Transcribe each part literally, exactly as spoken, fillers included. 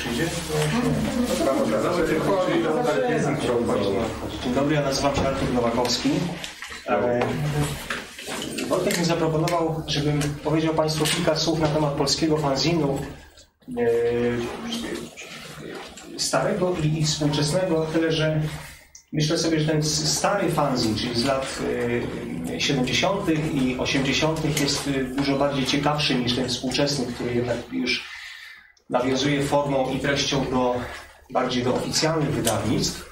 przyjdzie? Dzień dobry, ja nazywam się Artur Nowakowski. Wojtek mi zaproponował, żebym powiedział Państwu kilka słów na temat polskiego fanzinu starego i współczesnego, tyle że myślę sobie, że ten stary fanzin, czyli z lat siedemdziesiątych i osiemdziesiątych jest dużo bardziej ciekawszy niż ten współczesny, który jednak już nawiązuje formą i treścią do, bardziej do oficjalnych wydawnictw.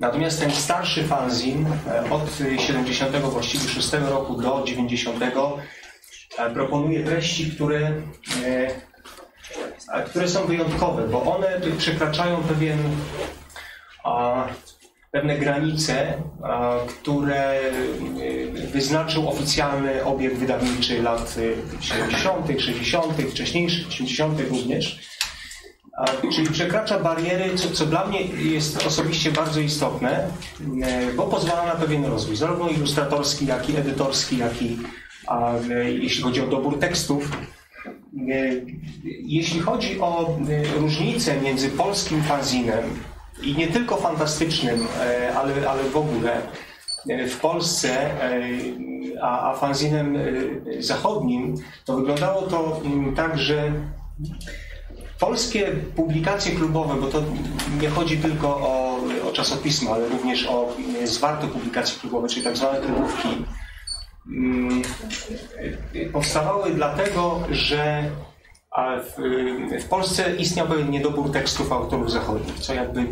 Natomiast ten starszy fanzin od siedemdziesiątego właściwie szóstego roku do dziewięćdziesiątego proponuje treści, które, które są wyjątkowe, bo one przekraczają pewien... pewne granice, które wyznaczył oficjalny obieg wydawniczy lat siedemdziesiątych, sześćdziesiątych, wcześniejszych, osiemdziesiątych również. Czyli przekracza bariery, co, co dla mnie jest osobiście bardzo istotne, bo pozwala na pewien rozwój, zarówno ilustratorski, jak i edytorski, jak i a, jeśli chodzi o dobór tekstów. Jeśli chodzi o różnicę między polskim fanzinem i nie tylko fantastycznym, ale, ale w ogóle w Polsce, a, a fanzinem zachodnim, to wyglądało to tak, że polskie publikacje klubowe, bo to nie chodzi tylko o, o czasopisma, ale również o zwarte publikacje klubowe, czyli tak zwane klubówki, powstawały dlatego, że a w, w Polsce istniał pewien niedobór tekstów autorów zachodnich, co jakby,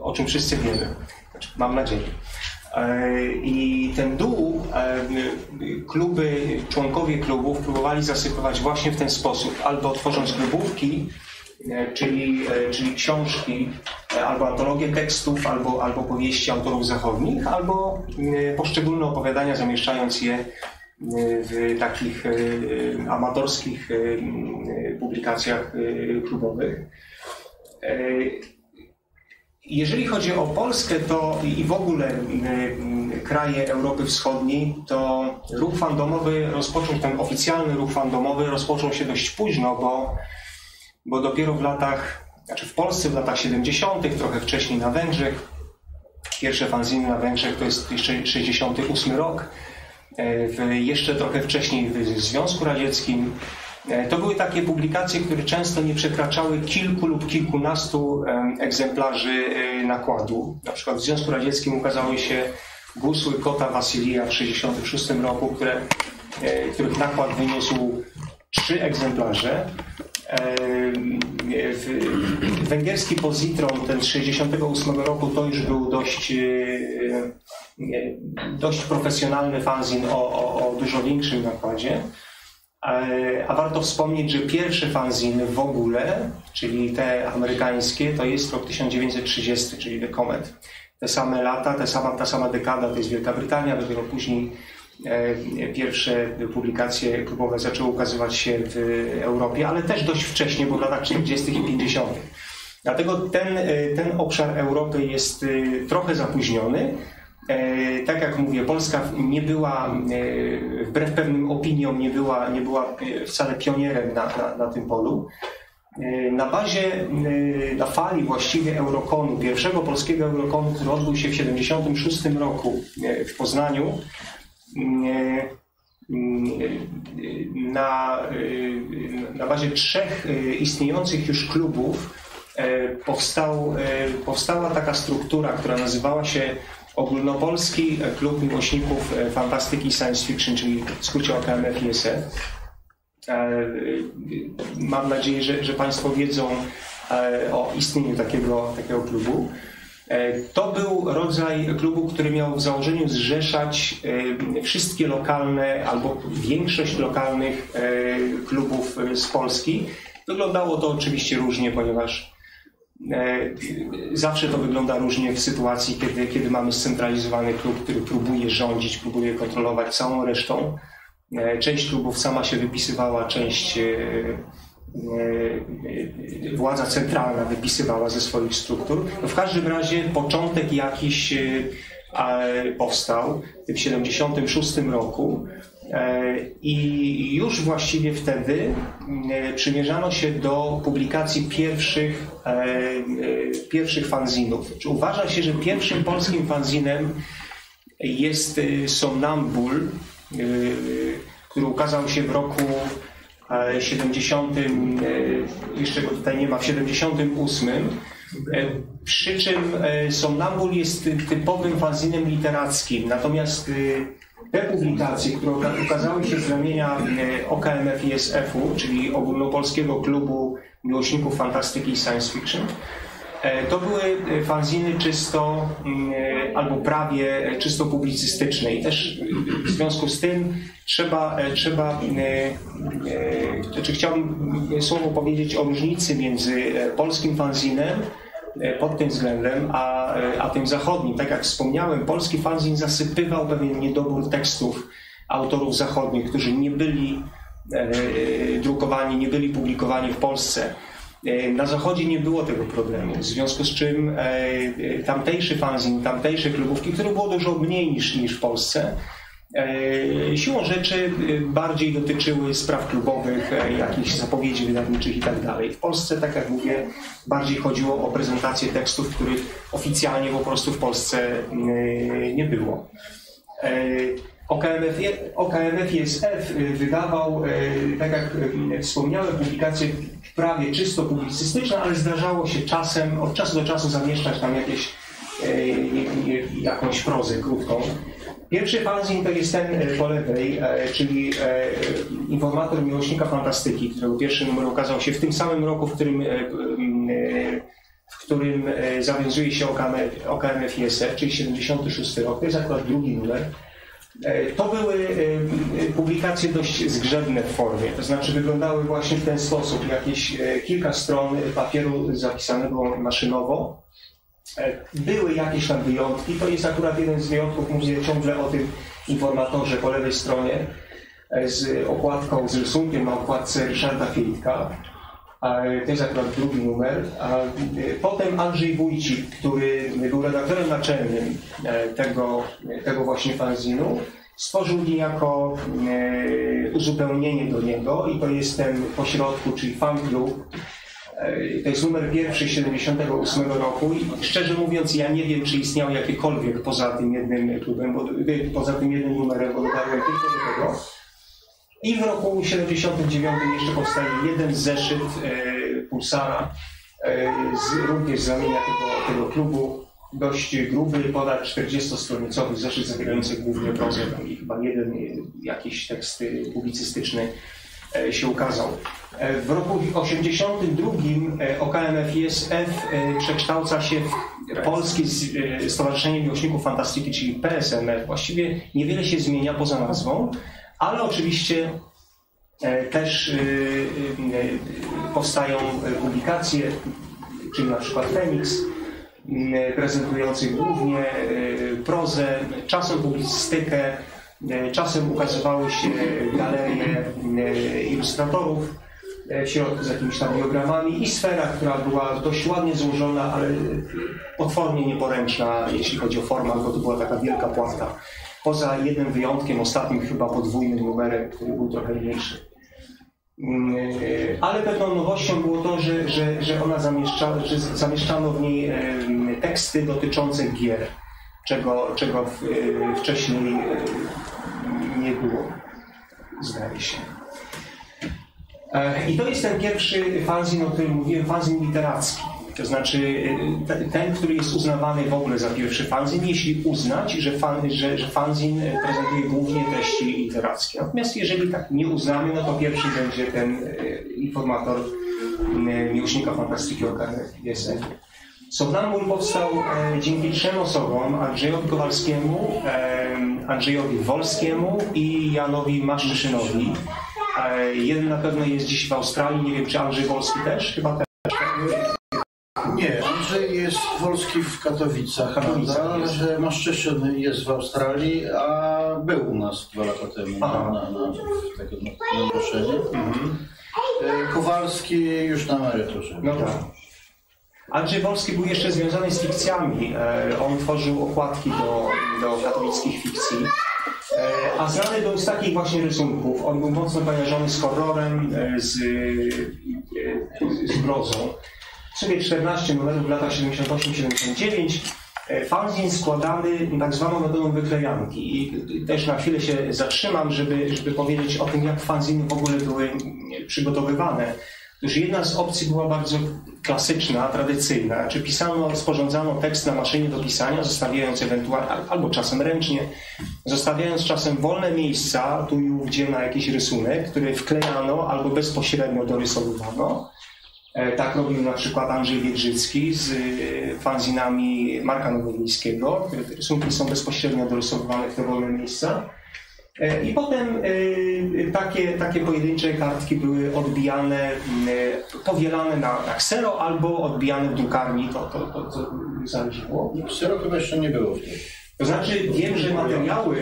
o czym wszyscy wiemy, znaczy, mam nadzieję. I ten dół kluby, członkowie klubów próbowali zasypywać właśnie w ten sposób, albo tworząc klubówki, czyli, czyli książki, albo antologie tekstów, albo, albo powieści autorów zachodnich, albo poszczególne opowiadania, zamieszczając je w takich amatorskich publikacjach klubowych. Jeżeli chodzi o Polskę to i w ogóle kraje Europy Wschodniej, to ruch fandomowy rozpoczął, ten oficjalny ruch fandomowy rozpoczął się dość późno, bo, bo dopiero w latach, znaczy w Polsce w latach siedemdziesiątych, trochę wcześniej na Węgrzech, pierwsze fanziny na Węgrzech to jest jeszcze sześćdziesiąty ósmy rok, W, jeszcze trochę wcześniej w Związku Radzieckim. To były takie publikacje, które często nie przekraczały kilku lub kilkunastu egzemplarzy nakładu. Na przykład w Związku Radzieckim ukazały się Gusły Kota Wasilija w tysiąc dziewięćset sześćdziesiątym szóstym roku, które, których nakład wyniósł trzy egzemplarze. Węgierski Pozitron, ten z tysiąc dziewięćset sześćdziesiątego ósmego roku, to już był dość, dość profesjonalny fanzin o, o, o dużo większym nakładzie. A warto wspomnieć, że pierwsze fanziny w ogóle, czyli te amerykańskie, to jest rok tysiąc dziewięćset trzydziesty, czyli The Comet. Te same lata, ta sama, ta sama dekada to jest Wielka Brytania, dopiero później pierwsze publikacje klubowe zaczęły ukazywać się w Europie, ale też dość wcześnie, bo w latach czterdziestych i pięćdziesiątych. Dlatego ten, ten obszar Europy jest trochę zapóźniony. Tak jak mówię, Polska nie była, wbrew pewnym opiniom, nie była, nie była wcale pionierem na, na, na tym polu. Na bazie, na fali właściwie Eurokonu, pierwszego polskiego Eurokonu, który odbył się w tysiąc dziewięćset siedemdziesiątym szóstym roku w Poznaniu, Na, na bazie trzech istniejących już klubów powstał, powstała taka struktura, która nazywała się Ogólnopolski Klub Miłośników Fantastyki i Science Fiction, czyli w skrócie O K M F I S F. Mam nadzieję, że, że Państwo wiedzą o istnieniu takiego, takiego klubu. To był rodzaj klubu, który miał w założeniu zrzeszać wszystkie lokalne albo większość lokalnych klubów z Polski. Wyglądało to oczywiście różnie, ponieważ zawsze to wygląda różnie w sytuacji, kiedy, kiedy mamy scentralizowany klub, który próbuje rządzić, próbuje kontrolować całą resztą. Część klubów sama się wypisywała, część władza centralna wypisywała ze swoich struktur. No w każdym razie początek jakiś powstał w tysiąc dziewięćset siedemdziesiątym szóstym roku I już właściwie wtedy przymierzano się do publikacji pierwszych, pierwszych fanzinów. Uważa się, że pierwszym polskim fanzinem jest Somnambul, który ukazał się w roku siedemdziesiątym, jeszcze go tutaj nie ma, w siedemdziesiątym ósmym. Przy czym Somnambul jest typowym fanzinem literackim, natomiast te publikacje, które ukazały się z ramienia O K M F i S F u, czyli Ogólnopolskiego Klubu Miłośników Fantastyki i Science Fiction, to były fanziny czysto, albo prawie czysto publicystyczne i też w związku z tym trzeba, trzeba czy chciałbym słowo powiedzieć o różnicy między polskim fanzinem pod tym względem, a, a tym zachodnim. Tak jak wspomniałem, polski fanzin zasypywał pewien niedobór tekstów autorów zachodnich, którzy nie byli drukowani, nie byli publikowani w Polsce. Na Zachodzie nie było tego problemu, w związku z czym tamtejszy fanzin, tamtejsze klubówki, które było dużo mniej niż, niż w Polsce, siłą rzeczy bardziej dotyczyły spraw klubowych, jakichś zapowiedzi wydawniczych i tak dalej. W Polsce, tak jak mówię, bardziej chodziło o prezentację tekstów, których oficjalnie po prostu w Polsce nie było. O K M F i S F wydawał, tak jak wspomniałem, publikacje prawie czysto publicystyczne, ale zdarzało się czasem, od czasu do czasu zamieszczać tam jakieś, jakąś prozę krótką. Pierwszy fanzin to jest ten po lewej, czyli Informator Miłośnika Fantastyki, którego pierwszy numer ukazał się w tym samym roku, w którym, w którym zawiązuje się O K M F i S F, czyli siedemdziesiąty szósty rok, to jest akurat drugi numer. To były publikacje dość zgrzebne w formie, to znaczy wyglądały właśnie w ten sposób, jakieś kilka stron papieru zapisanego maszynowo. Były jakieś tam wyjątki, to jest akurat jeden z wyjątków, mówię ciągle o tym informatorze po lewej stronie z okładką, z rysunkiem na okładce Ryszarda Filitka. To jest akurat drugi numer. Potem Andrzej Wójcik, który był redaktorem naczelnym tego, tego właśnie fanzinu, stworzył niejako uzupełnienie do niego i to jest ten pośrodku, czyli Svan Club. To jest numer pierwszy z siedemdziesiątego ósmego roku i szczerze mówiąc ja nie wiem, czy istniał jakiekolwiek poza tym jednym klubem, bo, poza tym jednym numerem, bo dotarłem tylko do tego. I w roku siedemdziesiątym dziewiątym jeszcze powstaje jeden zeszyt e, Pulsara, e, z, również z ramienia tego, tego klubu, dość gruby, ponad czterdziestostronicowy zeszyt zawierający głównie prozę i chyba jeden jakiś tekst publicystyczny e, się ukazał. E, w roku osiemdziesiątym drugim e, O K M F i S F e, przekształca się w Polskie Stowarzyszenie Miłośników Fantastyki, czyli P S M F. Właściwie niewiele się zmienia poza nazwą. Ale oczywiście też powstają publikacje, czyli na przykład Feniks, prezentujący głównie prozę, czasem publicystykę, czasem ukazywały się galerie ilustratorów w środku z jakimiś tam biogramami i sfera, która była dość ładnie złożona, ale potwornie nieporęczna, jeśli chodzi o formę, bo to była taka wielka płachta. Poza jednym wyjątkiem, ostatnim chyba podwójnym numerem, który był trochę mniejszy. Ale pewną nowością było to, że, że, że, ona zamieszcza, że zamieszczano w niej teksty dotyczące gier, czego, czego wcześniej nie było, zdaje się. I to jest ten pierwszy fanzin, o którym mówiłem, fanzin literacki. To znaczy ten, który jest uznawany w ogóle za pierwszy fanzin, jeśli uznać, że, fan, że, że fanzin prezentuje głównie treści literackie. Natomiast jeżeli tak nie uznamy, no to pierwszy będzie ten Informator Miłośnika Fantastyki O K M F i S F. Somnambul powstał dzięki trzem osobom, Andrzejowi Kowalskiemu, Andrzejowi Wolskiemu i Janowi Maszczyszynowi. Jeden na pewno jest dziś w Australii, nie wiem czy Andrzej Wolski też, chyba też. Nie, Andrzej jest Wolski w Katowicach, ale że Maszczyszyn jest w Australii, a był u nas dwa lata temu na, na, na tego zaproszenie. Mhm. Kowalski już na emeryturze. No tak. Andrzej Wolski był jeszcze związany z fikcjami. On tworzył okładki do, do katolickich fikcji. A znany był z takich właśnie rysunków. On był mocno kojarzony z horrorem, z, z grozą. Przebiegł czternaście numerów w latach siedemdziesiątym ósmym do siedemdziesiątego dziewiątego. Fanzin składany tak zwaną metodą wyklejanki. I też na chwilę się zatrzymam, żeby, żeby powiedzieć o tym, jak fanziny w ogóle były przygotowywane. Już jedna z opcji była bardzo klasyczna, tradycyjna, czy pisano, sporządzano tekst na maszynie do pisania, zostawiając ewentualnie, albo czasem ręcznie, zostawiając czasem wolne miejsca tu i ówdzie na jakiś rysunek, który wklejano albo bezpośrednio dorysowywano. Tak robił na przykład Andrzej Wiegrzycki z fanzinami Marka Nowowiejskiego, te rysunki są bezpośrednio dorysowywane w te wolne miejsca. I potem takie, takie pojedyncze kartki były odbijane, powielane na, na ksero albo odbijane w drukarni, to, to, to, to zależało. No, ksero chyba jeszcze nie było. To znaczy wiem, że materiały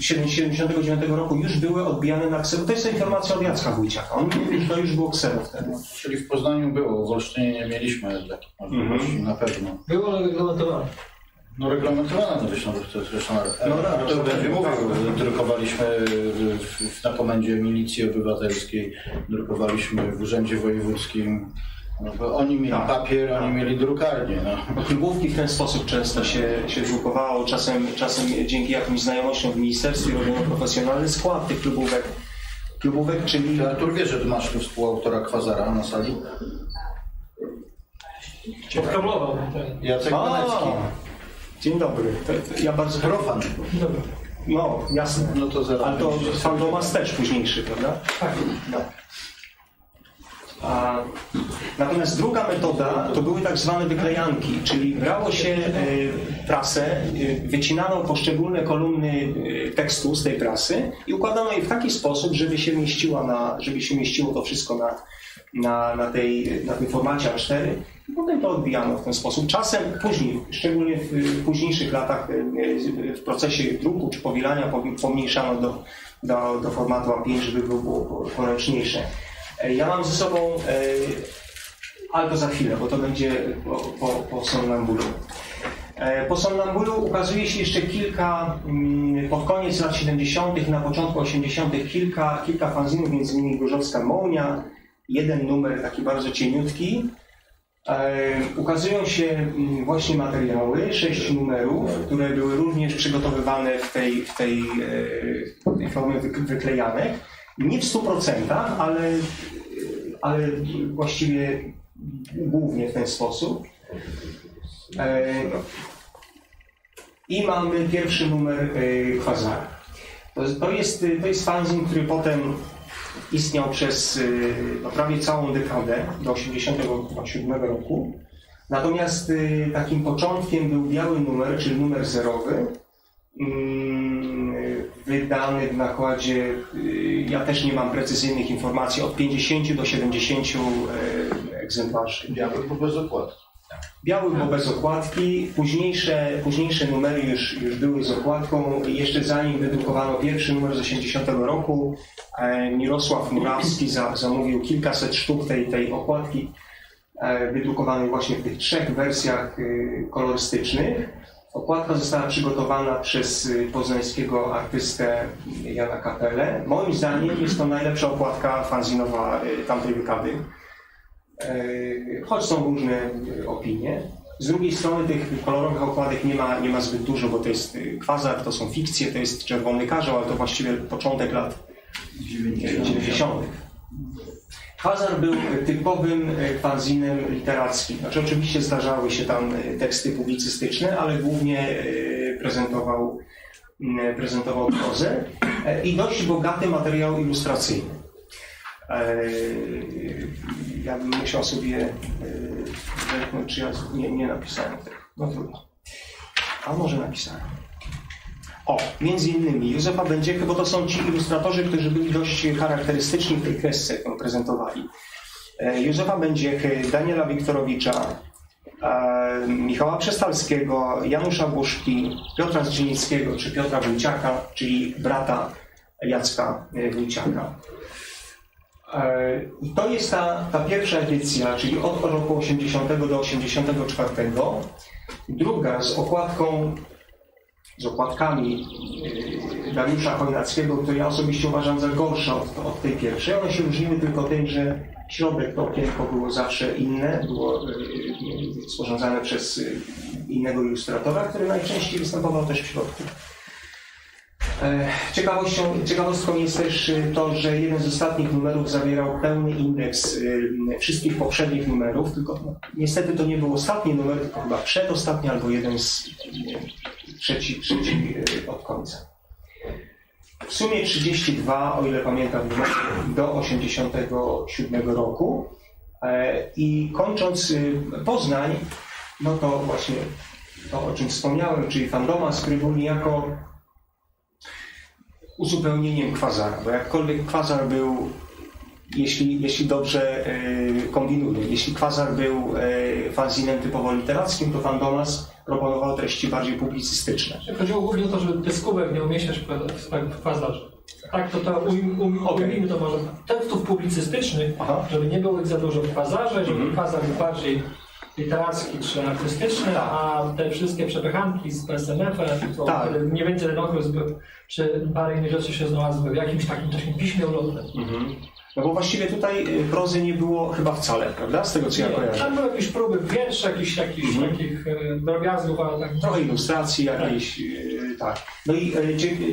siedemdziesiątego dziewiątego roku już były odbijane na ksero. To jest informacja od Jacka Wójciaka. On, to już było ksero wtedy. Czyli w Poznaniu było, w Olsztynie nie mieliśmy takich możliwości, mm-hmm. na pewno. Było, ale wyglądało. No reglamentowana to zresztą, zresztą no, tak, to będzie mówił, drukowaliśmy na komendzie Milicji Obywatelskiej, drukowaliśmy w Urzędzie Wojewódzkim, no, oni mieli tak, papier, tak. Oni mieli drukarnię. No. Główki w ten sposób często się, się drukowało, czasem, czasem dzięki jakimś znajomościom w ministerstwie robiono profesjonalny skład tych klubówek, klubówek czyli... Ty Artur wie, że tu masz współautora Kwazara na sali? Podkablował. Jacek Wójcik. Dzień dobry. To, to ja bardzo profan. Dobra. No, jasne. No to zaraz. Ale to fandomas też późniejszy, prawda? Tak. No. A, natomiast druga metoda to były tak zwane wyklejanki, czyli brało się e, prasę, e, wycinano poszczególne kolumny e, tekstu z tej prasy i układano je w taki sposób, żeby się mieściła na, żeby się mieściło to wszystko na, na, na, tej, na tym formacie A cztery. I potem to odbijano w ten sposób. Czasem później, szczególnie w późniejszych latach, w procesie druku czy powielania pomniejszano do, do, do formatu A pięć, żeby było poręczniejsze. Ja mam ze sobą, ale to za chwilę, bo to będzie po, po, po Somnambulu. Po Somnambulu ukazuje się jeszcze kilka, pod koniec lat siedemdziesiątych, na początku osiemdziesiątych kilka, kilka fanzinów, między innymi Gorzowska Mołnia, jeden numer taki bardzo cieniutki. Ukazują się właśnie materiały, sześć numerów, które były również przygotowywane w tej, w tej, w tej formie wyklejanek. Nie w stu procentach, ale, ale właściwie głównie w ten sposób. I mamy pierwszy numer Kwazara. To jest, to jest fanzin, który potem istniał przez no, prawie całą dekadę, do osiemdziesiątego siódmego roku. Natomiast y, takim początkiem był biały numer, czyli numer zerowy, y, wydany w nakładzie, y, ja też nie mam precyzyjnych informacji, od pięćdziesięciu do siedemdziesięciu y, egzemplarzy. Biały, bo bez okładki. Biały, bo bez okładki. Późniejsze, późniejsze numery już, już były z okładką. Jeszcze zanim wydrukowano pierwszy numer z osiemdziesiątego roku, Mirosław Murawski za, zamówił kilkaset sztuk tej, tej okładki, wydrukowanej właśnie w tych trzech wersjach kolorystycznych. Okładka została przygotowana przez poznańskiego artystę Jana Kapelę. Moim zdaniem jest to najlepsza okładka fanzinowa tamtej dekady. Choć są różne opinie. Z drugiej strony tych kolorowych okładek nie ma, nie ma zbyt dużo, bo to jest Kwazar, to są Fikcje, to jest Czerwony Karzeł, ale to właściwie początek lat dziewięćdziesiątych. Kwazar był typowym fanzinem literackim. Znaczy oczywiście zdarzały się tam teksty publicystyczne, ale głównie prezentował, prezentował prozę i dość bogaty materiał ilustracyjny. Ja bym musiał sobie zerknąć, czy ja nie, nie napisałem tego. No trudno. A może napisałem. O, między innymi Józefa Będziechy, bo to są ci ilustratorzy, którzy byli dość charakterystyczni w tej kresce, którą prezentowali. Józefa Będziechy, Daniela Wiktorowicza, Michała Przestalskiego, Janusza Buszki, Piotra Zdzienieckiego czy Piotra Wójciaka, czyli brata Jacka Wójciaka. I to jest ta, ta pierwsza edycja, czyli od roku osiemdziesiątego do osiemdziesiątego czwartego. Druga z okładką z okładkami Dariusza Chojnackiego, to ja osobiście uważam za gorsze od, od tej pierwszej. One się różniły tylko tym, że środek to okienko było zawsze inne, było sporządzane przez innego ilustratora, który najczęściej występował też w środku. Ciekawością, ciekawostką jest też to, że jeden z ostatnich numerów zawierał pełny indeks wszystkich poprzednich numerów, tylko no, niestety to nie był ostatni numer, tylko chyba przedostatni albo jeden z trzeci, trzeci od końca. W sumie trzydzieści dwa, o ile pamiętam, do osiemdziesiątego siódmego roku. I kończąc Poznań, no to właśnie to, o czym wspomniałem, czyli fandoma Skrybul jako uzupełnieniem Kwazara, bo jakkolwiek Kwazar był, jeśli, jeśli dobrze yy, kombinuję, jeśli Kwazar był yy, fanzinem typowo literackim, to Fandomas proponował treści bardziej publicystyczne. Chodziło głównie o to, żeby pyskówek nie umieszczać w Kwazarze. Tak, to, to um, um, okay. Umijmy to może tekstów publicystycznych, aha, żeby nie było ich za dużo w Kwazarze, żeby mm. Kwazar był bardziej literacki czy artystyczny, a te wszystkie przepychanki z P S N F-em, tak, mniej więcej ten okres był, czy parę innych rzeczy się znalazły w jakimś takim takim piśmie ulotnym. Mm-hmm. No bo właściwie tutaj prozy nie było chyba wcale, prawda? Z tego co nie, ja kojarzę. Tam były jakieś próby wierszy, jakichś jakich, mm-hmm. takich drobiazgów, ale tak. Trochę ilustracji jakiejś, tak. tak. No i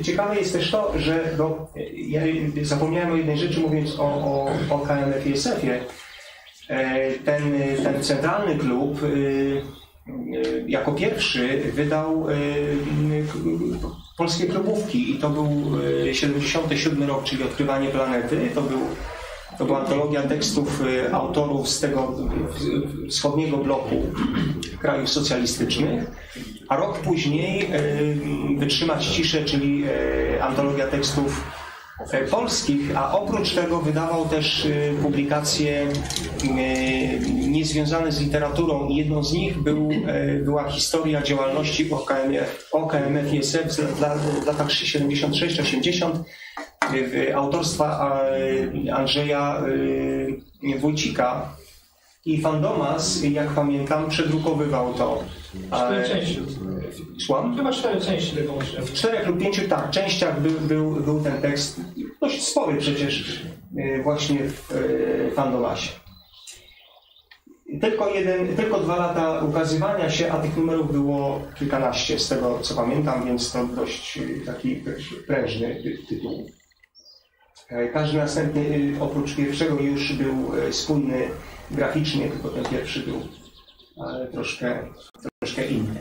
ciekawe jest też to, że no, ja zapomniałem o jednej rzeczy, mówiąc o, o, o K N F I S F-ie. Ten, ten centralny klub jako pierwszy wydał polskie klubówki i to był siedemdziesiąty siódmy rok, czyli Odkrywanie planety. To, był, to była antologia tekstów autorów z tego wschodniego bloku krajów socjalistycznych. A rok później Wytrzymać ciszę, czyli antologia tekstów polskich, a oprócz tego wydawał też publikacje niezwiązane z literaturą. Jedną z nich był, była historia działalności O K M F I S F w latach siedemdziesiąt sześć osiemdziesiąt autorstwa Andrzeja Wójcika. I Fandomas, jak pamiętam, przedrukowywał to. Cztery części. Słucham? Chyba cztery części tego myślę. W czterech lub pięciu, tak, częściach był, był, był ten tekst, dość spory przecież właśnie w Fandomasie. Tylko, jeden, tylko dwa lata ukazywania się, a tych numerów było kilkanaście z tego co pamiętam, więc to dość taki prężny tytuł. Każdy następny, oprócz pierwszego już był spójny graficznie, tylko ten pierwszy był ale troszkę, troszkę inny.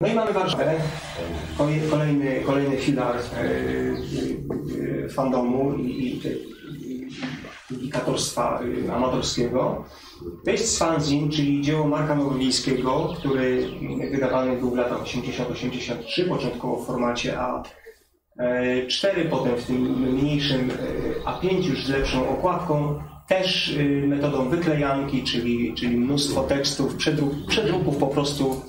No i mamy Warszawę, kolejny, kolejny filar fandomu i publikatorstwa amatorskiego. To jest fanzin, czyli dzieło Marka Nowowiejskiego, który wydawany był w latach osiemdziesiątym do osiemdziesiątego trzeciego, początkowo w formacie A cztery, potem w tym mniejszym A pięć już z lepszą okładką, też metodą wyklejanki, czyli, czyli mnóstwo tekstów, przedruk, przedruków po prostu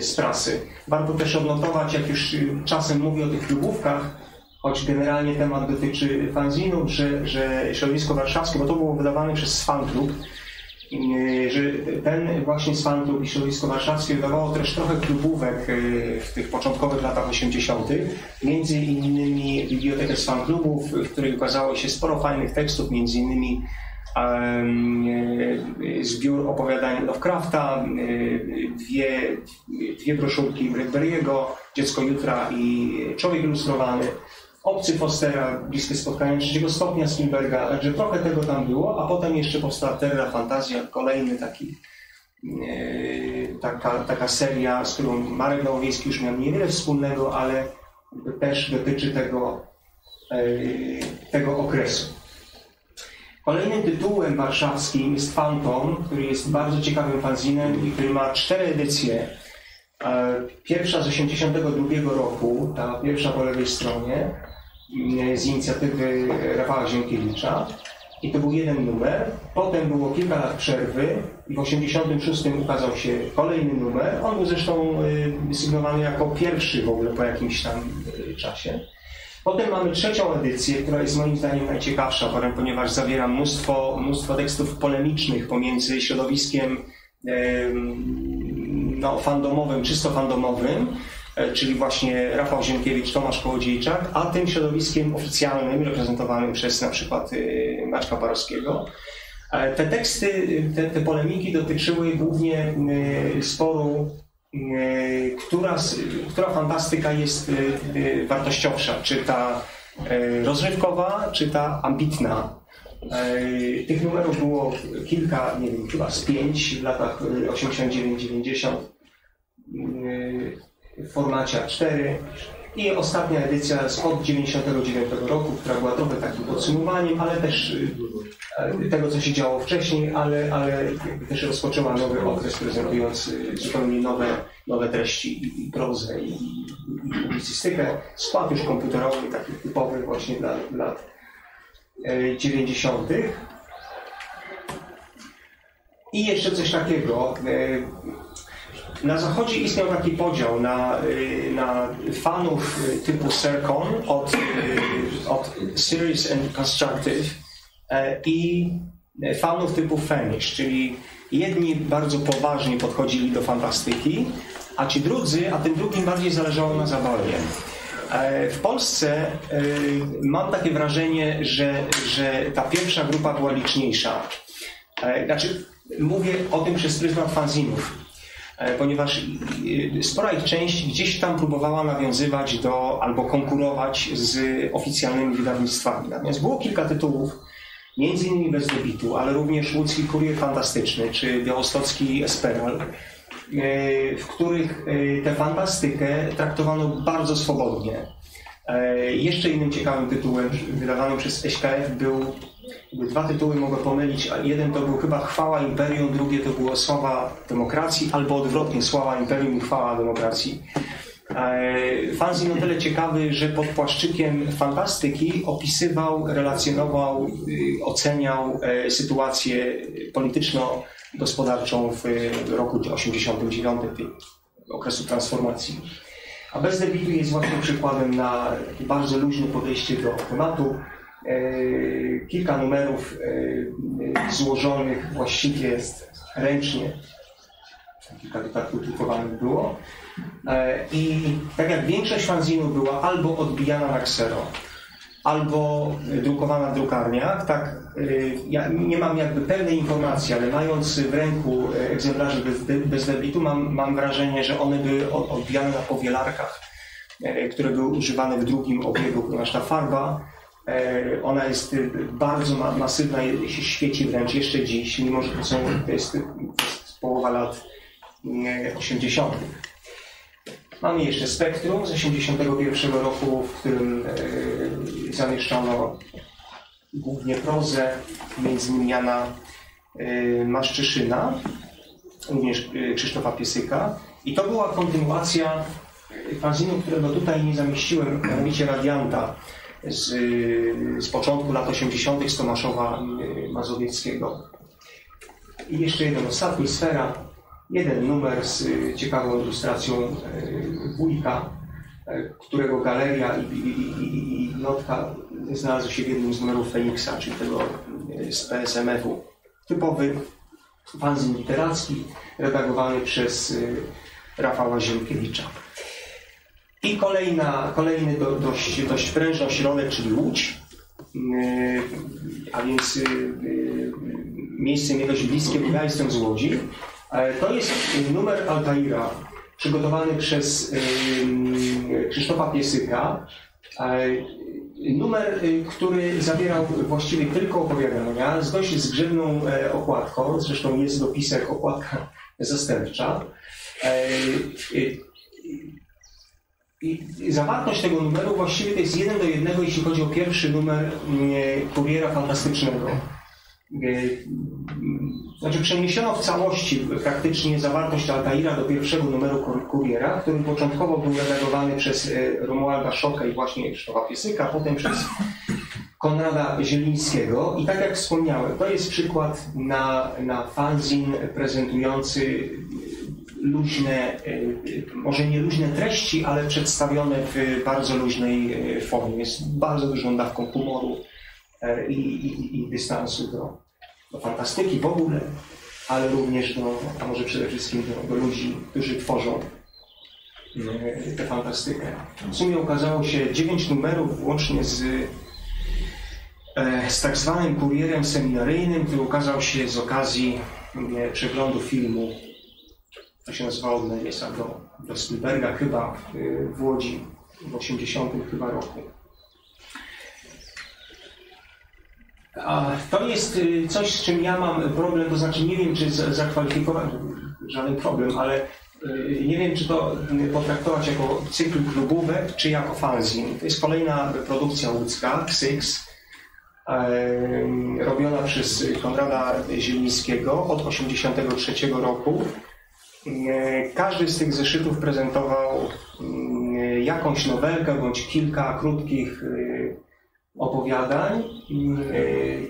z prasy. Warto też odnotować, jak już czasem mówię o tych klubówkach, choć generalnie temat dotyczy fanzinów, że, że środowisko warszawskie, bo to było wydawane przez Svan Club, że ten właśnie Svan Club i środowisko warszawskie wydawało też trochę klubówek w tych początkowych latach osiemdziesiątych. Między innymi bibliotekę Svan Clubów, w której ukazało się sporo fajnych tekstów, między innymi um, zbiór opowiadań Lovecrafta, dwie, dwie broszurki Bradbury'ego, Dziecko jutra i Człowiek ilustrowany. Obcy Fostera, Bliskie spotkanie trzeciego stopnia Spielberga, także trochę tego tam było, a potem jeszcze powstała Terra Fantazja, kolejny taki, yy, taka, taka seria, z którą Marek Nowowiejski już miał niewiele wspólnego, ale też dotyczy tego, yy, tego okresu. Kolejnym tytułem warszawskim jest Fantom, który jest bardzo ciekawym fanzinem i który ma cztery edycje. Pierwsza z osiemdziesiątego drugiego roku, ta pierwsza po lewej stronie, z inicjatywy Rafała Ziemkiewicza. I to był jeden numer. Potem było kilka lat przerwy i w osiemdziesiątym szóstym ukazał się kolejny numer. On był zresztą sygnowany jako pierwszy w ogóle po jakimś tam czasie. Potem mamy trzecią edycję, która jest moim zdaniem najciekawsza, ponieważ zawiera mnóstwo, mnóstwo tekstów polemicznych pomiędzy środowiskiem no, fandomowym, czysto fandomowym, czyli właśnie Rafał Ziemkiewicz, Tomasz Kołodziejczak, a tym środowiskiem oficjalnym, reprezentowanym przez na przykład Maćka Parowskiego. Te teksty, te, te polemiki dotyczyły głównie sporu, która, która fantastyka jest wartościowsza, czy ta rozrywkowa, czy ta ambitna. Tych numerów było kilka, nie wiem, chyba z pięć w latach osiemdziesiątym dziewięćdziesiątym w formacie A cztery i ostatnia edycja spod dziewięćdziesiątego dziewiątego roku, która była trochę takim podsumowaniem, ale też tego, co się działo wcześniej, ale, ale też rozpoczęła nowy okres, prezentując zupełnie nowe, nowe treści i prozę, i, i publicystykę. Skład już komputerowy, taki typowy właśnie dla lat dziewięćdziesiątych. I jeszcze coś takiego. Na Zachodzie istniał taki podział na, na fanów typu Sercon od, od Serious and Constructive i fanów typu Feniks, czyli jedni bardzo poważnie podchodzili do fantastyki, a ci drudzy, a tym drugim bardziej zależało na zabawie. W Polsce mam takie wrażenie, że, że ta pierwsza grupa była liczniejsza. Znaczy, mówię o tym przez pryzmat fanzinów, ponieważ spora ich część gdzieś tam próbowała nawiązywać do albo konkurować z oficjalnymi wydawnictwami. Natomiast było kilka tytułów, między innymi Bezdebitu, ale również Łódzki Kurier Fantastyczny czy białostocki Esperal, w których tę fantastykę traktowano bardzo swobodnie. Jeszcze innym ciekawym tytułem wydawanym przez S K F był, dwa tytuły mogę pomylić, jeden to był chyba Chwała Imperium, drugie to było Sława Demokracji, albo odwrotnie, Sława Imperium i Chwała Demokracji. Fanzin o tyle ciekawy, że pod płaszczykiem fantastyki opisywał, relacjonował, oceniał sytuację polityczno-gospodarczą w roku osiemdziesiątym dziewiątym, okresu transformacji. A Bezdebitu jest właśnie przykładem na bardzo luźne podejście do tematu. Kilka numerów złożonych właściwie ręcznie, kilka dodatków drukowanych było. I tak jak większość fanzinów była albo odbijana na ksero, albo drukowana w drukarniach, tak ja nie mam jakby pełnej informacji, ale mając w ręku egzemplarze Bezdebitu, mam, mam wrażenie, że one były odbijane na powielarkach, które były używane w drugim obiegu, ponieważ ta farba, ona jest bardzo masywna i się świeci wręcz jeszcze dziś, mimo że to, są, to, jest, to jest połowa lat osiemdziesiątych. Mamy jeszcze Spektrum z osiemdziesiątego pierwszego roku, w którym zamieszczono głównie prozę, między innymi Jana Maszczyszyna, również Krzysztofa Piesyka. I to była kontynuacja fanzinu, którego tutaj nie zamieściłem, mianowicie Radianta z, z początku lat osiemdziesiątych z Tomaszowa Mazowieckiego. I jeszcze jeden ostatni, Sfera. Jeden numer z ciekawą ilustracją Wójka, którego galeria i, i, i, i notka znalazły się w jednym z numerów Feniksa, czyli tego z P S M F-u. Typowy fanzin literacki, redagowany przez Rafała Ziemkiewicza. I kolejna, kolejny do, dość, dość prężny ośrodek, czyli Łódź, a więc miejsce mi dość bliskie, bo ja jestem z Łodzi. To jest numer Altaira, przygotowany przez Krzysztofa Piesyka. Numer, który zawierał właściwie tylko opowiadania z dość zgrzebną okładką, zresztą jest dopisek okładka zastępcza. I zawartość tego numeru właściwie to jest jeden do jednego, jeśli chodzi o pierwszy numer Kuriera Fantastycznego. Znaczy przeniesiono w całości praktycznie zawartość Altaira do pierwszego numeru Kuriera, który początkowo był redagowany przez Romualda Szoka i właśnie Krzysztofa Piesyka, potem przez Konrada Zielińskiego. I tak jak wspomniałem, to jest przykład na, na fanzin prezentujący luźne, może nie luźne treści, ale przedstawione w bardzo luźnej formie, z bardzo dużą dawką humoru i, i, i dystansu do, do fantastyki w ogóle. ale również no, a może przede wszystkim do, do ludzi, którzy tworzą no. tę fantastykę. W sumie ukazało się dziewięć numerów łącznie z, e, z tak zwanym kurierem seminaryjnym, który ukazał się z okazji e, przeglądu filmu, to się nazywało Od Najwiesa do, do Spielberga, chyba e, w Łodzi w osiemdziesiątym chyba roku. A to jest coś, z czym ja mam problem, to znaczy nie wiem, czy zakwalifikować, żaden problem, ale nie wiem, czy to potraktować jako cykl klubówek, czy jako fanzin. To jest kolejna produkcja łódzka, Syks, robiona przez Konrada Zielińskiego od tysiąc dziewięćset osiemdziesiątego trzeciego roku. Każdy z tych zeszytów prezentował jakąś nowelkę bądź kilka krótkich opowiadań.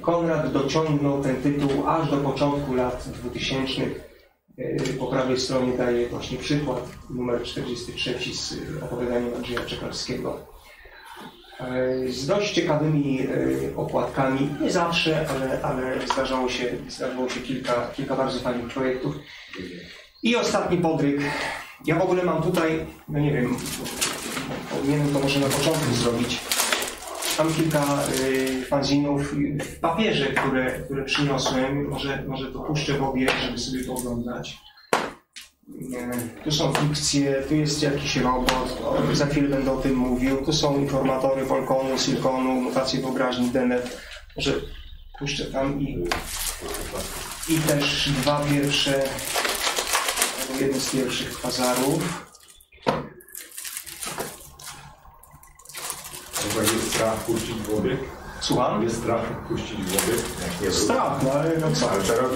Konrad dociągnął ten tytuł aż do początku lat dwutysięcznych. Po prawej stronie daje właśnie przykład, numer czterdziesty trzeci z opowiadaniem Andrzeja Czekalskiego. Z dość ciekawymi okładkami, nie zawsze, ale, ale zdarzało się, zdarzało się kilka, kilka bardzo fajnych projektów. I ostatni podryk. Ja w ogóle mam tutaj, no nie wiem, powinienem to może na początku zrobić. Mam kilka y, fanzinów w papierze, które, które przyniosłem. Może, może to puszczę w obie, żeby sobie to oglądać. Y, tu są fikcje, tu jest jakiś robot, o, za chwilę będę o tym mówił. Tu są informatory Polkonu, Silkonu, mutacje wyobraźni, D N F. Może puszczę tam i, i też dwa pierwsze, jeden z pierwszych Kwazarów. Jest strach puścić głowy? Słucham? Jest strach puścić głowy? Nie strach, no ale no co? Ale teraz...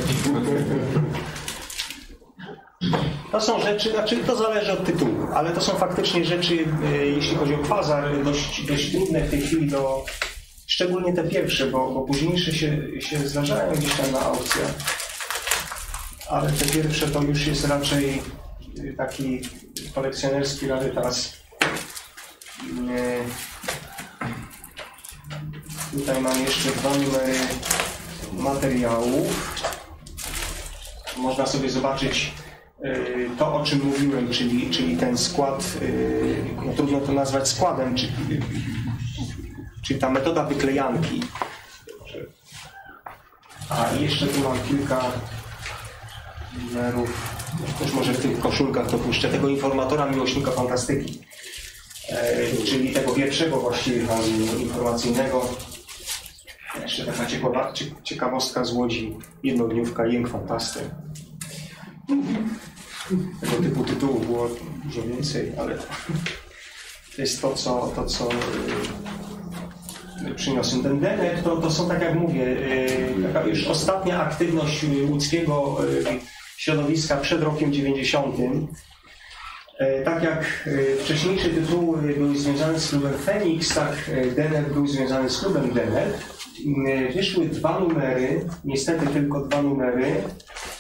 To są rzeczy, znaczy to zależy od tytułu, ale to są faktycznie rzeczy, jeśli chodzi o Kwazar, dość, dość trudne w tej chwili, do, szczególnie te pierwsze, bo, bo późniejsze się, się zdarzają gdzieś tam na aukcjach, ale te pierwsze to już jest raczej taki kolekcjonerski rarytas. Tutaj mam jeszcze dwa numery materiałów. Można sobie zobaczyć y, to, o czym mówiłem, czyli, czyli ten skład, y, trudno to nazwać składem, czyli, y, czyli ta metoda wyklejanki. A jeszcze tu mam kilka numerów, też może w tych koszulkach to puszczę, tego informatora miłośnika fantastyki, y, czyli tego pierwszego właściwie informacyjnego. Jeszcze taka ciekawa, ciekawostka z Łodzi, jednodniówka Jęk Fantasty. Tego typu tytułów było dużo więcej, ale to jest to, co, to, co przyniosłem. Ten D N F to, to są, tak jak mówię, taka już ostatnia aktywność łódzkiego środowiska przed rokiem dziewięćdziesiątym. Tak jak wcześniejsze tytuły były związane z klubem Feniks, tak D N F był związany z klubem D N F. Wyszły dwa numery, niestety tylko dwa numery.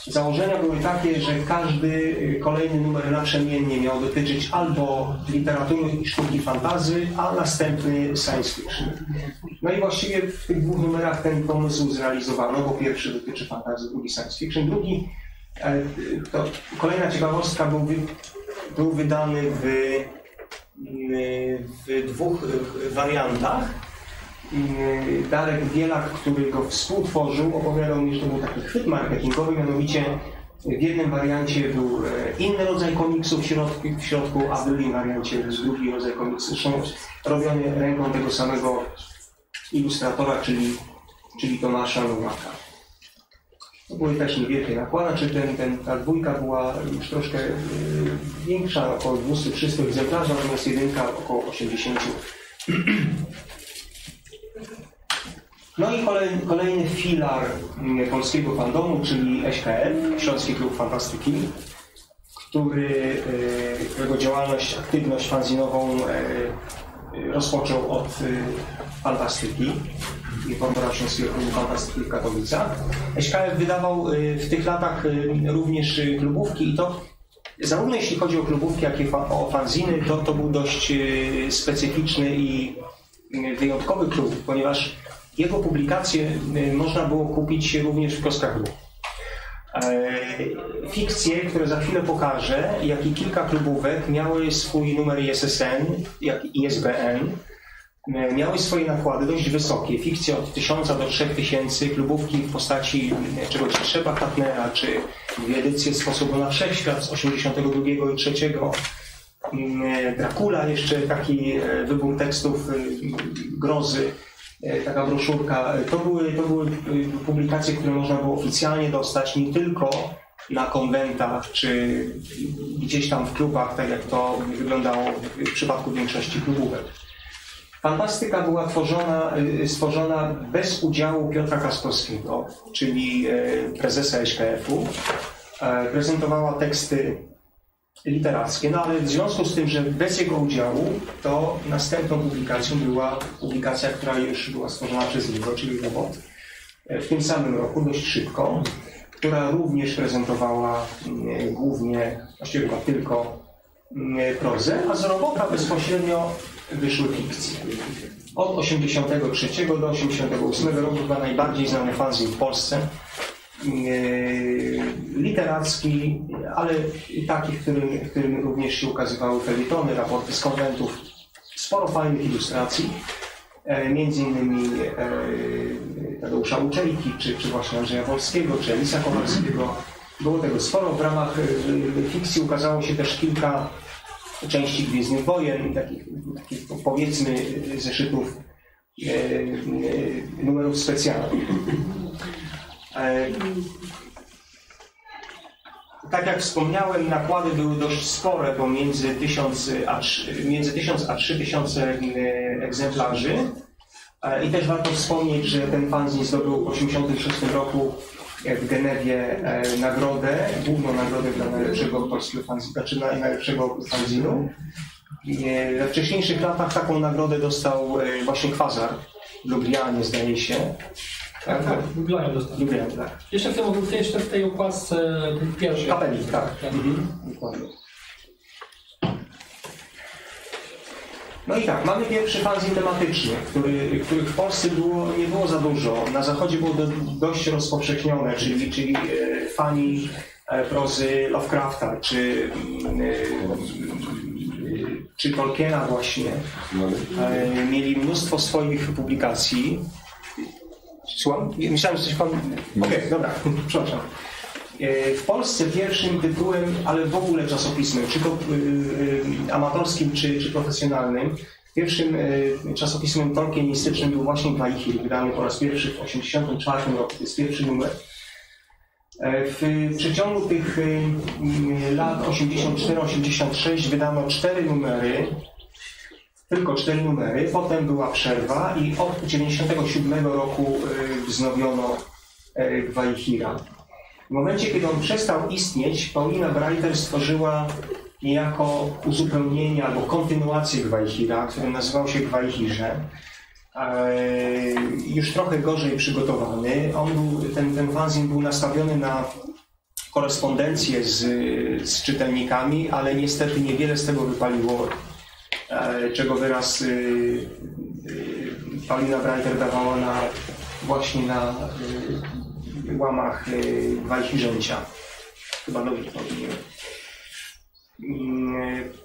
Założenia były takie, że każdy kolejny numer naprzemiennie miał dotyczyć albo literatury i sztuki fantazy, a następny science fiction. No i właściwie w tych dwóch numerach ten pomysł zrealizowano, bo pierwszy dotyczy fantazy, drugi science fiction. Drugi, to kolejna ciekawostka, był, wy, był wydany w, w dwóch wariantach. Darek Bielak, który go współtworzył, opowiadał mi, że to był taki chwyt marketingowy, mianowicie w jednym wariancie był inny rodzaj komiksu w środku, w środku a w drugim wariancie był drugi rodzaj komiksu, zresztą robiony ręką tego samego ilustratora, czyli, czyli Tomasza Nowaka. To były też niewielkie nakłady, czy ten, ten, ta dwójka była już troszkę yy, większa, około dwieście trzysta egzemplarzy, natomiast jedynka około osiemdziesiąt. No i kolejny, kolejny filar polskiego fandomu, czyli S K F, Śląski Klub Fantastyki, który, którego działalność, aktywność fanzinową rozpoczął od fantastyki, Informatora Śląskiego Klubu Fantastyki w Katowicach. S K F wydawał w tych latach również klubówki i to zarówno jeśli chodzi o klubówki, jak i o fanziny, to, to był dość specyficzny i wyjątkowy klub, ponieważ jego publikacje można było kupić również w kioskach. Fikcje, które za chwilę pokażę, jak i kilka klubówek miały swój numer I S S N, jak i I S B N. Miały swoje nakłady dość wysokie. Fikcje od tysiąca do trzech tysięcy, klubówki w postaci czegoś trzeba Katnera, czy dwie edycje Sposobu na Wszechświat z osiemdziesiątego drugiego i osiemdziesiątego trzeciego. Dracula, jeszcze taki wybór tekstów grozy, taka broszurka. To były, to były publikacje, które można było oficjalnie dostać, nie tylko na konwentach, czy gdzieś tam w klubach, tak jak to wyglądało w przypadku większości klubówek. Fantastyka była tworzona, stworzona bez udziału Piotra Kaskowskiego, czyli prezesa S K F u. Prezentowała teksty literackie, no ale w związku z tym, że bez jego udziału, to następną publikacją była publikacja, która już była stworzona przez niego, czyli Robot, w tym samym roku, dość szybko, która również prezentowała głównie, właściwie chyba tylko prozę, a z Robota bezpośrednio wyszły fikcje. Od osiemdziesiątego trzeciego do osiemdziesiątego ósmego roku chyba najbardziej znany fanzin w Polsce, literacki, ale taki, w którym, w którym również się ukazywały felietony, raporty z konwentów, sporo fajnych ilustracji, między innymi Tadeusza Łuczejki, czy, czy właśnie Andrzeja Wolskiego, czy Elisa Kowalskiego. Było tego sporo. W ramach fikcji ukazało się też kilka części Gwiezdnych Wojen, takich, takich powiedzmy zeszytów numerów specjalnych. Tak jak wspomniałem, nakłady były dość spore, bo między tysiąc a trzy tysiące egzemplarzy. I też warto wspomnieć, że ten fanzin zdobył w tysiąc dziewięćset osiemdziesiątym szóstym roku w Genewie nagrodę, główną nagrodę dla najlepszego polskiego fanzinu, znaczy najlepszego fanzinu. We wcześniejszych latach taką nagrodę dostał właśnie Kwazar w Lublianie, zdaje się. Tak, tak, Lublianie dostał. Lublianie, tak. Jeszcze w tym, jeszcze w tej okładce pierwszej. Kapeli, tak. tak. Mhm. Dokładnie. No i tak, mamy pierwszy fanzin tematyczny, który, których w Polsce było, nie było za dużo. Na zachodzie było do, dość rozpowszechnione, czyli, czyli fani prozy Lovecrafta, czy, czy Tolkiena właśnie. Mieli mnóstwo swoich publikacji. Słucham? Myślałem, że coś pan... Okej, okay, dobra, przepraszam. W Polsce pierwszym tytułem, ale w ogóle czasopismem, czy to amatorskim, czy, czy profesjonalnym, pierwszym czasopismem tolkienistycznym był właśnie Gwaihir, wydany po raz pierwszy w tysiąc dziewięćset osiemdziesiątym czwartym roku, to jest pierwszy numer. W przeciągu tych lat osiemdziesiąt cztery osiemdziesiąt sześć wydano cztery numery, tylko cztery numery, potem była przerwa i od tysiąc dziewięćset dziewięćdziesiątego siódmego roku wznowiono Gwaihira. W momencie, kiedy on przestał istnieć, Paulina Breiter stworzyła niejako uzupełnienie albo kontynuację Gwaihira, który nazywał się Gwaihirze. Już trochę gorzej przygotowany. On był, ten, ten fanzin był nastawiony na korespondencję z, z czytelnikami, ale niestety niewiele z tego wypaliło, czego wyraz Paulina Breiter dawała na, właśnie na łamach Gwaihirza. Chyba dobrze powiem.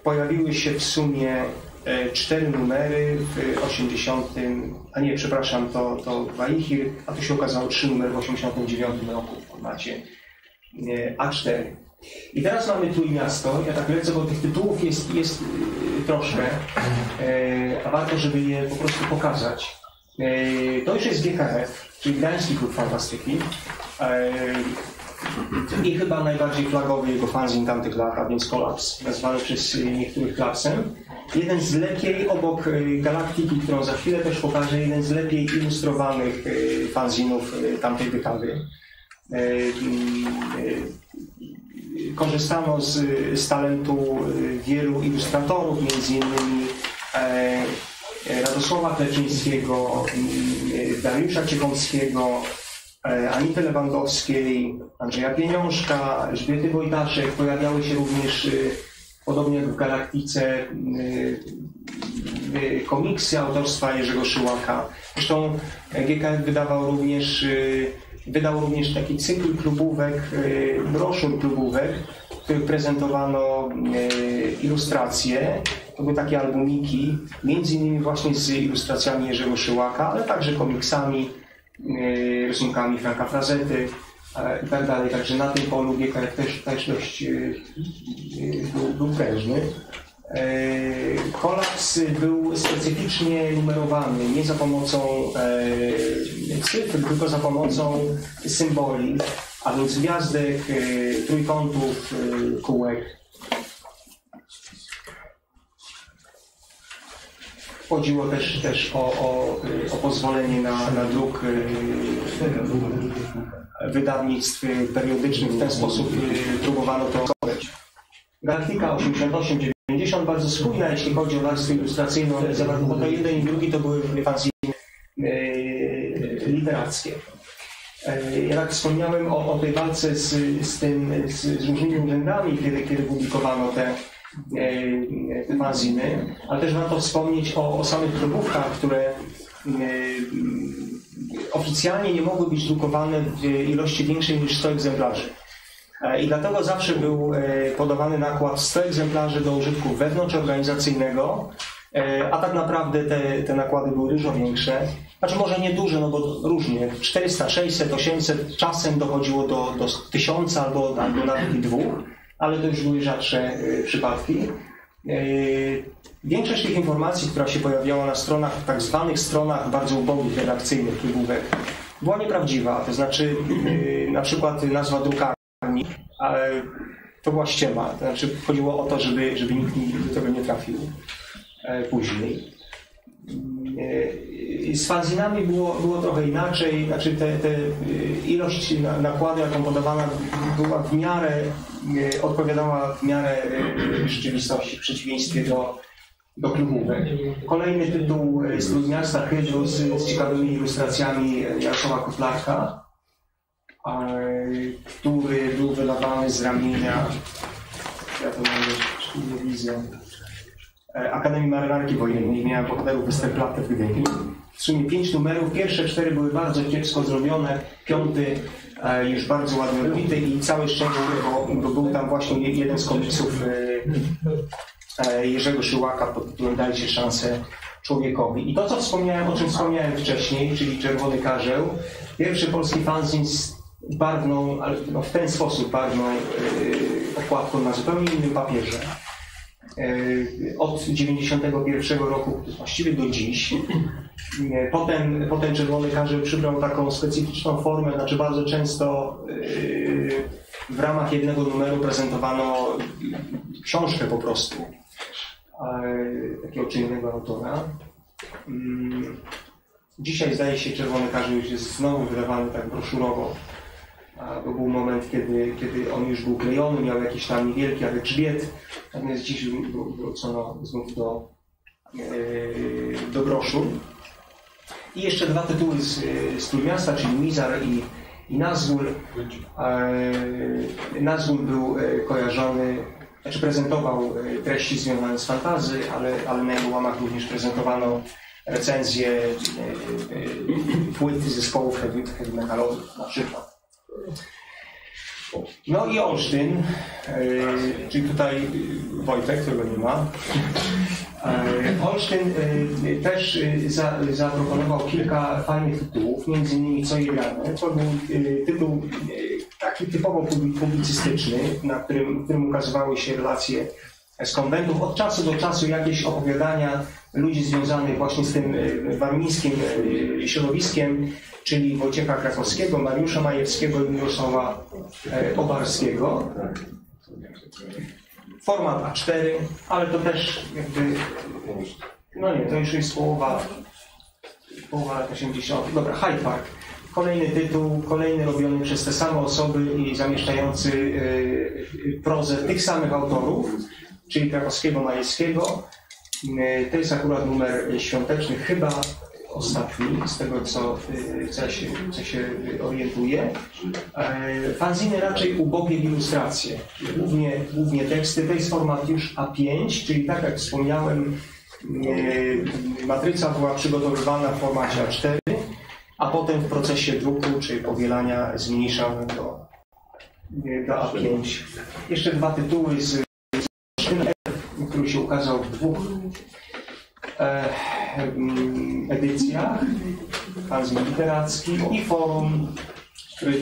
Pojawiły się w sumie cztery numery w osiemdziesiątym, a nie, przepraszam, to, to Gwaihir, a tu się okazało trzy numery w osiemdziesiątym dziewiątym roku w formacie A cztery. I teraz mamy Trójmiasto. Ja tak lecę, bo tych tytułów jest, jest troszkę, a warto, żeby je po prostu pokazać. To już jest G K F, czyli Gdański Klub Fantastyki, i chyba najbardziej flagowy jego fanzin tamtych lat, a więc Kolaps, nazwany przez niektórych Kolapsem. Jeden z lepiej, obok Galaktyki, którą za chwilę też pokażę, jeden z lepiej ilustrowanych fanzinów tamtej dekady. Korzystano z, z talentu wielu ilustratorów, między innymi Radosława Kleczyńskiego, Dariusza Ciechowskiego, Anity Lewandowskiej, Andrzeja Pieniążka, Elżbiety Wojdaszek. Pojawiały się również, podobnie jak w Galaktyce, komiksy autorstwa Jerzego Szyłaka. Zresztą G K F wydawał również Wydał również taki cykl klubówek, broszur klubówek, w których prezentowano ilustracje. To były takie albumiki, między innymi właśnie z ilustracjami Jerzego Szyłaka, ale także komiksami, rysunkami Franka Frazety i tak dalej. Także na tym polu Wiekar też, też dość był, był prężny. Kolaps był specyficznie numerowany, nie za pomocą cyfr, tylko za pomocą symboli, a więc gwiazdek, trójkątów, kółek. Chodziło też, też o, o, o pozwolenie na, na druk wydawnictw periodycznych. W ten sposób próbowano to zrobić. Galaktyka osiemdziesiąt osiem dziewięćdziesiąt bardzo spójna, jeśli chodzi o warstwę ilustracyjną, bo to jeden i drugi to były fanziny literackie. Ja tak wspomniałem o, o tej walce z, z, tym, z, z różnymi urzędami, kiedy, kiedy publikowano te te fanziny, ale też warto wspomnieć o, o samych klubówkach, które oficjalnie nie mogły być drukowane w ilości większej niż sto egzemplarzy. I dlatego zawsze był podawany nakład sto egzemplarzy do użytku wewnątrzorganizacyjnego, a tak naprawdę te, te nakłady były dużo większe. Znaczy może nie duże, no bo różnie, czterysta, sześćset, osiemset, czasem dochodziło do, do tysiąca albo, albo nawet i dwóch. Ale to już były rzadsze przypadki. Większość tych informacji, która się pojawiała na stronach, tak zwanych stronach bardzo ubogich redakcyjnych klubówek, była nieprawdziwa. To znaczy na przykład nazwa drukarni, ale to była ściema. To znaczy chodziło o to, żeby, żeby nikt do tego nie trafił później. Z fanzinami było, było trochę inaczej, znaczy te, te ilość nakładu, jaką podawana była w miarę, odpowiadała w miarę rzeczywistości, w przeciwieństwie do, do klubówek. Kolejny tytuł z Trójmiasta Hydru z ciekawymi ilustracjami Jarosława Kotlarka, który był wydawany z ramienia, ja to mam nie widzę, Akademii Marynarki Wojennej, miałem bohaterów Westerplatte w Gdyni. W sumie pięć numerów, pierwsze cztery były bardzo kiepsko zrobione, piąty już bardzo ładnie robity i całe szczęście, bo był tam właśnie jeden z komiksów Jerzego Szyłaka pod tytułem Dajcie szansę człowiekowi. I to, co wspomniałem, o czym wspomniałem wcześniej, czyli Czerwony Karzeł, pierwszy polski fanzin z barwną, no w ten sposób barwną okładką na zupełnie innym papierze. Od dziewięćdziesiątego pierwszego roku właściwie do dziś. Potem, potem Czerwony Karzeł przybrał taką specyficzną formę, znaczy bardzo często w ramach jednego numeru prezentowano książkę po prostu takiego czy innego autora. Dzisiaj zdaje się Czerwony Karzeł już jest znowu wydawany tak broszurowo. To był moment, kiedy, kiedy on już był klejony, miał jakiś tam niewielki, ale grzbiet. Natomiast dziś wrócono znów do, yy, do broszur. I jeszcze dwa tytuły z, z Trójmiasta, czyli Mizar i, i Nazgul. Yy, Nazgul był kojarzony, znaczy prezentował treści związane z fantazy, ale, ale na jego łamach również prezentowano recenzje yy, yy, płyt zespołów heavy, heavy metalowych na przykład. No i Olsztyn, yy, czyli tutaj Wojtek, którego nie ma. Yy, Olsztyn yy, też yy, za, zaproponował kilka fajnych tytułów, między innymi Co jadane. To był yy, tytuł yy, taki typowo publicystyczny, na którym, w którym ukazywały się relacje z konwentów. Od czasu do czasu jakieś opowiadania ludzi związanych właśnie z tym warmińskim środowiskiem, czyli Wojciecha Krakowskiego, Mariusza Majewskiego i Mirosława Obarskiego. Format A cztery, ale to też jakby, no nie, to już jest połowa, połowa lat osiemdziesiątych. Dobra, High Park. Kolejny tytuł, kolejny robiony przez te same osoby i zamieszczający prozę tych samych autorów, czyli Krakowskiego, Majewskiego. To jest akurat numer świąteczny, chyba ostatni, z tego co, co, ja, się, co się orientuję. Fanziny raczej ubogie w ilustracje, głównie, głównie teksty. To jest format już A pięć, czyli tak jak wspomniałem, matryca była przygotowywana w formacie A cztery, a potem w procesie druku czy powielania zmniejszamy do, do A pięć. Jeszcze dwa tytuły z, z który się ukazał w dwóch e, edycjach, Fanzin Literacki i Forum, który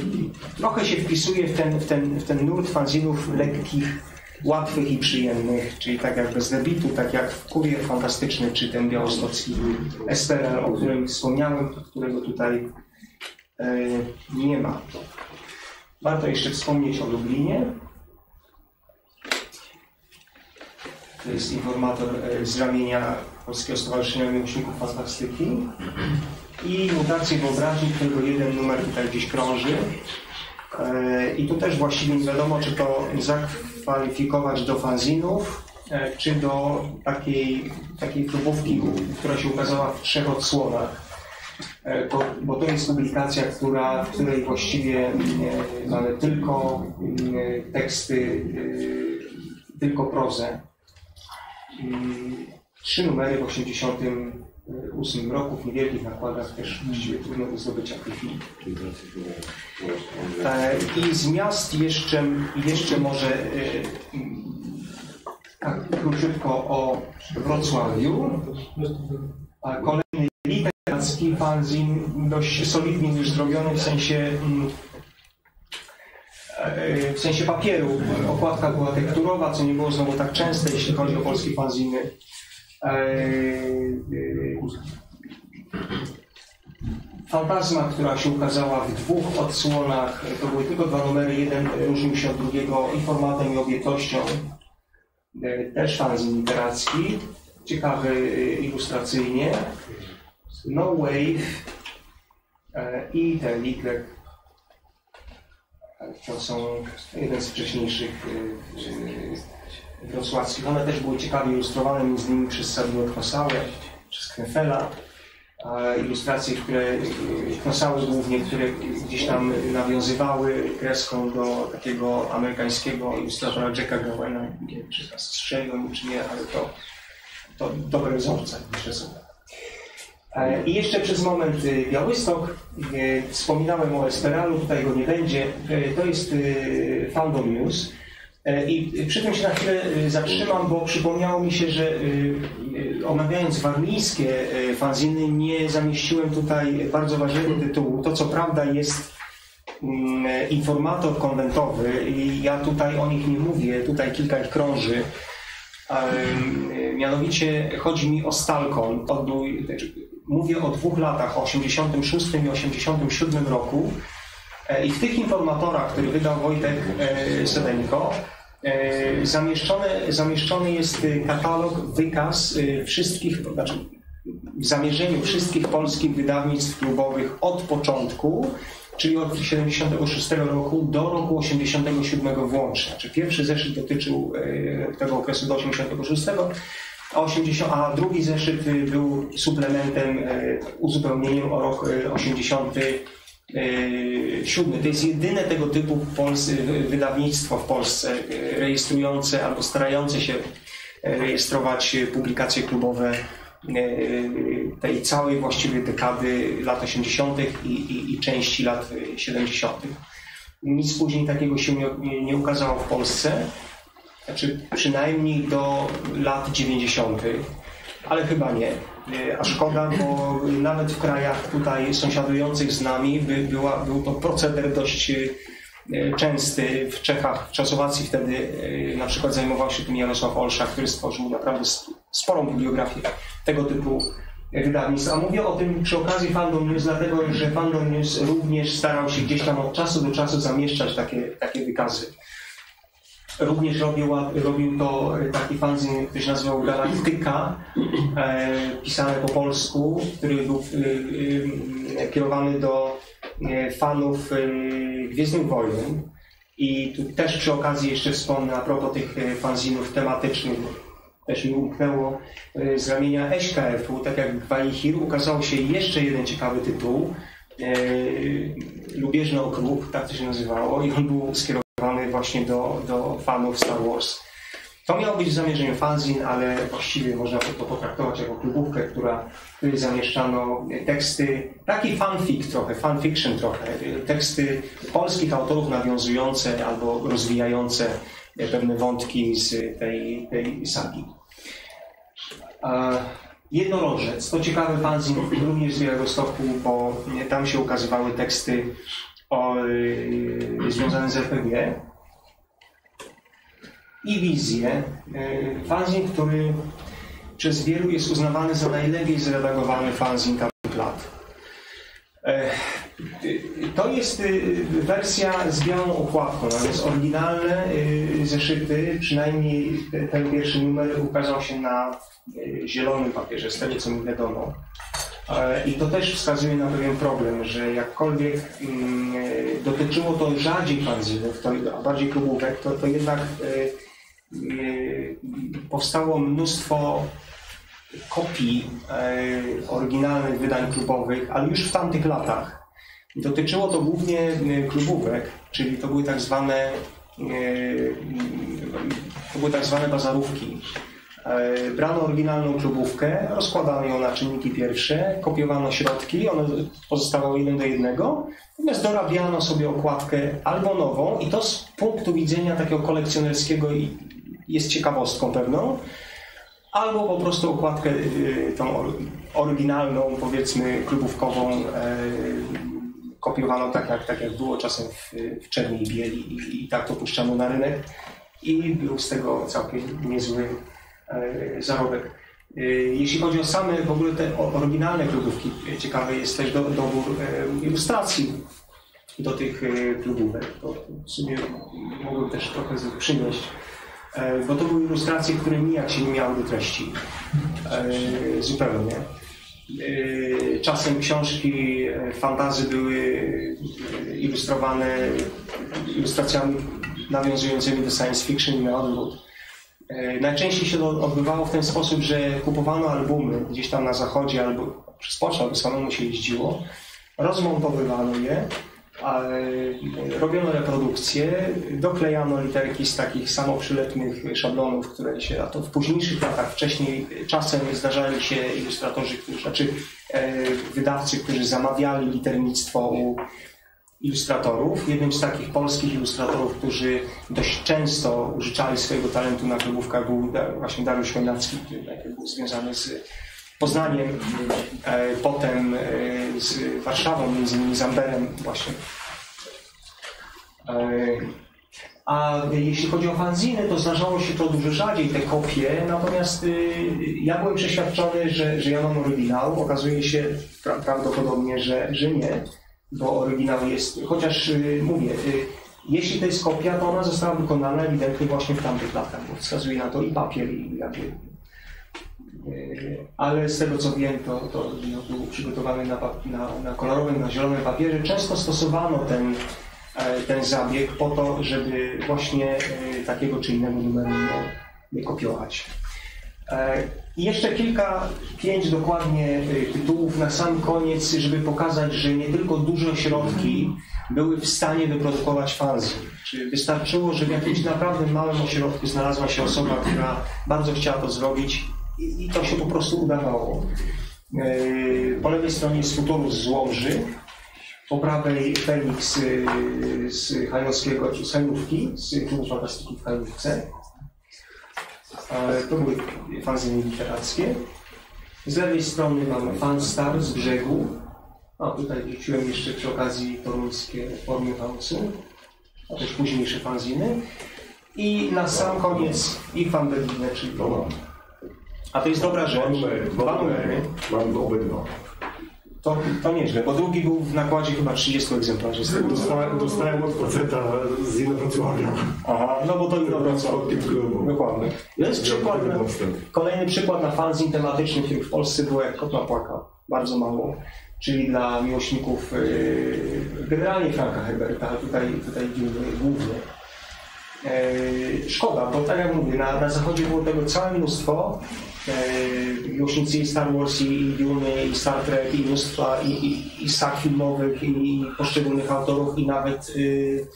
trochę się wpisuje w ten, w ten, w ten nurt fanzinów lekkich, łatwych i przyjemnych, czyli tak jak Bezdebitu, tak jak Kurier Fantastyczny, czy ten białostocki S P L, o którym wspomniałem, którego tutaj y, nie ma. Warto jeszcze wspomnieć o Lublinie. To jest informator z ramienia Polskiego Stowarzyszenia Miłośników Fantastyki i Mutacje Wyobraźni, którego jeden numer tutaj gdzieś krąży. Y, I tu też właściwie nie wiadomo, czy to zakwalifikować do fanzinów, czy do takiej, takiej próbówki, która się ukazała w trzech odsłonach. To, bo to jest publikacja, która, w której właściwie mamy tylko teksty, tylko prozę. Trzy numery w osiemdziesiątym ósmym roku, w niewielkich nakładach, też właściwie trudno do zdobycia w tej chwili. I zmiast jeszcze, jeszcze może tak króciutko o Wrocławiu. Kolejny literacki fanzin, dość solidnie już zrobiony w sensie, w sensie papieru. Okładka była tekturowa, co nie było znowu tak częste, jeśli chodzi o polskie fanziny. Fantazma, która się ukazała w dwóch odsłonach, to były tylko dwa numery, jeden różnił się od drugiego i formatem, i objętością, też fanzin literacki, ciekawy ilustracyjnie, No Wave i ten Liglek, to są jeden z wcześniejszych wrocławskich. One też były ciekawie ilustrowane, między innymi przez Sabinę Knosałę, przez Knefela. Ilustracje, które Knosały głównie, które gdzieś tam nawiązywały kreską do takiego amerykańskiego ilustratora Jacka Gawena, nie wiem, czy nas strzelił, czy nie, ale to, to dobre wzorce. I jeszcze przez moment Białystok. Wspominałem o Esperalu, tutaj go nie będzie. To jest Fandom News. I przy tym się na chwilę zatrzymam, bo przypomniało mi się, że omawiając warmińskie fanziny, nie zamieściłem tutaj bardzo ważnego tytułu. To co prawda jest informator konwentowy i ja tutaj o nich nie mówię, tutaj kilka ich krąży. Mianowicie chodzi mi o Stalkon. Mówię o dwóch latach, o osiemdziesiątym szóstym i osiemdziesiątym siódmym roku. I w tych informatorach, który wydał Wojtek e, Sedenko, e, zamieszczony, zamieszczony jest katalog, wykaz e, wszystkich, znaczy w zamierzeniu wszystkich polskich wydawnictw klubowych od początku, czyli od siedemdziesiątego szóstego roku do roku osiemdziesiątego siódmego włącznie. Znaczy pierwszy zeszyt dotyczył e, tego okresu do osiemdziesiątego szóstego, a, osiemdziesiątego, a drugi zeszyt był suplementem, e, uzupełnieniem o rok e, osiemdziesiąty siódmy. To jest jedyne tego typu Polsce, wydawnictwo w Polsce rejestrujące albo starające się rejestrować publikacje klubowe tej całej właściwie dekady lat osiemdziesiątych i, i, i części lat siedemdziesiątych. Nic później takiego się nie, nie ukazało w Polsce, znaczy przynajmniej do lat dziewięćdziesiątych. Ale chyba nie, a szkoda, bo nawet w krajach tutaj sąsiadujących z nami by była, był to proceder dość częsty. W Czechach, w Czechosłowacji wtedy na przykład zajmował się tym Jarosław Olsza, który stworzył naprawdę sporą bibliografię tego typu wydawnictw. A mówię o tym przy okazji Fandom News, dlatego że Fandom News również starał się gdzieś tam od czasu do czasu zamieszczać takie, takie wykazy. Również robił, robił to taki fanzin, który się nazywał Galaktyka, e, pisany po polsku, który był e, e, kierowany do e, fanów e, Gwiezdnych Wojen. I tu też przy okazji jeszcze wspomnę a propos tych fanzinów tematycznych, też mi umknęło, e, z ramienia S K F u, tak jak Gwaihir, ukazał się jeszcze jeden ciekawy tytuł, e, Lubieżny Okrug, tak to się nazywało, i on był skierowany właśnie do, do fanów Star Wars. To miał być w zamierzeniu fanzin, ale właściwie można to potraktować jako klubówkę, która, w której zamieszczano teksty, taki fanfic trochę, fanfiction trochę, teksty polskich autorów nawiązujące albo rozwijające pewne wątki z tej, tej sagi. Jednorożec, to ciekawy fanzin również z Białegostoku, bo tam się ukazywały teksty o, związane z er pe gie. I Wizję, fanzin, który przez wielu jest uznawany za najlepiej zredagowany fanzin tamtych lat. To jest wersja z białą okładką, natomiast oryginalne zeszyty, przynajmniej ten pierwszy numer, ukazał się na zielonym papierze, z tego co mi wiadomo. I to też wskazuje na pewien problem, że jakkolwiek dotyczyło to rzadziej fanzinów, a bardziej klubówek, to, to jednak powstało mnóstwo kopii oryginalnych wydań klubowych, ale już w tamtych latach. Dotyczyło to głównie klubówek, czyli to były tak zwane, to były tak zwane bazarówki. Brano oryginalną klubówkę, rozkładano ją na czynniki pierwsze, kopiowano środki, one pozostawały jeden do jednego, natomiast dorabiano sobie okładkę albo nową, i to z punktu widzenia takiego kolekcjonerskiego jest ciekawostką pewną, albo po prostu okładkę tą oryginalną, powiedzmy klubówkową, kopiowano tak jak, tak jak było czasem w, w czerni i bieli, i, i tak to puszczano na rynek i był z tego całkiem niezły zarobek. Jeśli chodzi o same w ogóle te oryginalne klubówki, ciekawy jest też do, dobór ilustracji do tych klubówek. To w sumie mogłem też trochę z nich przynieść, bo to były ilustracje, które nijak się nie miały do treści. Zupełnie. Czasem książki fantasy były ilustrowane ilustracjami nawiązującymi do science fiction i na odwrót. Najczęściej się to odbywało w ten sposób, że kupowano albumy gdzieś tam na zachodzie albo przez pocztę, albo samemu się jeździło, rozmontowywano je, robiono reprodukcje, doklejano literki z takich samoprzylepnych szablonów, które się, a to w późniejszych latach, wcześniej czasem zdarzali się ilustratorzy, którzy, znaczy wydawcy, którzy zamawiali liternictwo u ilustratorów. Jednym z takich polskich ilustratorów, którzy dość często użyczali swojego talentu na klubówkach, był właśnie Dariusz Chojnacki, który najpierw był związany z Poznaniem, potem z Warszawą, między innymi z Amberem właśnie. A jeśli chodzi o fanziny, to zdarzało się to dużo rzadziej, te kopie, natomiast ja byłem przeświadczony, że, że ja mam oryginał. Okazuje się pra- prawdopodobnie, że, że nie. Bo oryginał jest, chociaż y, mówię, y, jeśli to jest kopia, to ona została wykonana ewidentnie właśnie w tamtych latach, bo wskazuje na to i papier, i papier. Y, ale z tego co wiem, to, to no, był przygotowany na, na, na kolorowym, na zielonym papierze. Często stosowano ten, y, ten zabieg po to, żeby właśnie y, takiego czy innego numeru nie kopiować. I jeszcze kilka, pięć dokładnie tytułów na sam koniec, żeby pokazać, że nie tylko duże ośrodki były w stanie wyprodukować fanzin. Czy wystarczyło, że w jakimś naprawdę małym ośrodku znalazła się osoba, która bardzo chciała to zrobić, i, i to się po prostu udawało. Po lewej stronie z Futurów z Łomży, po prawej Feniks z Hajnowskiego, z Hajnówki, z Klubu Fantastyki w Hajnówce. To były fanziny literackie. Z lewej strony mamy Fanstar z Brzegu. A tutaj wrzuciłem jeszcze przy okazji toruńskie formy hałsu, a też późniejsze fanziny. I na sam koniec ich fan Berlinę, czyli Polon. A to jest dobra rzecz. Dwa numery. Mam go obydwa. To, to nieźle, bo drugi był w nakładzie chyba trzydziestu egzemplarzy. Dostałem, dostałem od faceta z Inowrocławia. Aha, no bo to Inowrocław. Dokładnie. No jest przykład, kolejny przykład na fanzin tematyczny, który w Polsce było jak kot na płaka. Bardzo mało. Czyli dla miłośników yy, generalnie Franka Herberta, ale tutaj, tutaj głównie. Yy, szkoda, bo tak jak mówię, na, na zachodzie było tego całe mnóstwo. Miłośnicy Star Wars, i Dune, i Star Trek, i mnóstwa, i, i, i sag filmowych, i poszczególnych autorów, i nawet y,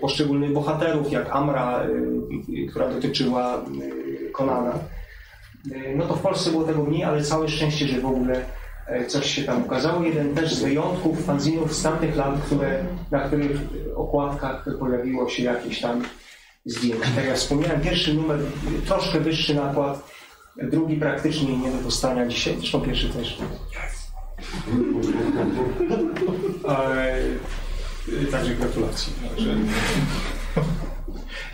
poszczególnych bohaterów, jak Amra, która dotyczyła Konana, no to w Polsce było tego mniej, ale całe szczęście, że w ogóle coś się tam ukazało. Jeden też z wyjątków fanzinów z tamtych lat, które, na których okładkach pojawiło się jakieś tam zdjęcie. Tak jak wspomniałem, pierwszy numer, troszkę wyższy nakład, drugi praktycznie nie do dostania dzisiaj, zresztą pierwszy też. Ale... Także gratulacje. Także...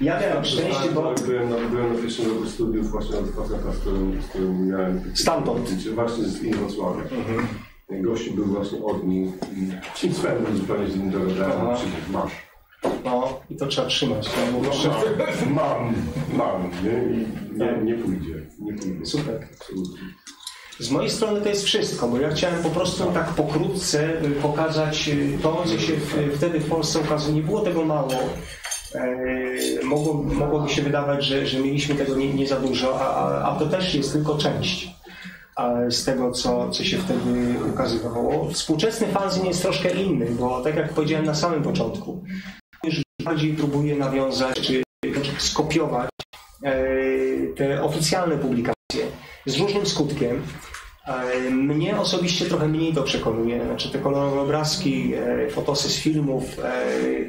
Ja miałem szczęście, bo... Byłem na, byłem na pierwszym roku studiów właśnie od faceta, z którym, z którym miałem... Stamtąd. Właśnie z Wrocławia. Mhm. Gościu był właśnie od nich i czymś pewnym zupełnie z nim dogadałem, czy masz. No i to trzeba trzymać. No, no, mam, mam, mam, nie? I nie, nie pójdzie, nie pójdzie. Super. Z mojej strony to jest wszystko, bo ja chciałem po prostu tak pokrótce pokazać to, co się w, wtedy w Polsce ukazało. Nie było tego mało. E, mogło, mogłoby się wydawać, że, że mieliśmy tego nie, nie za dużo, a, a to też jest tylko część z tego, co, co się wtedy ukazywało. Współczesny fanzin jest troszkę inny, bo tak jak powiedziałem na samym początku, już bardziej próbuje nawiązać, czy, czy skopiować e, te oficjalne publikacje. Z różnym skutkiem. Mnie osobiście trochę mniej to przekonuje. Znaczy te kolorowe obrazki, fotosy z filmów,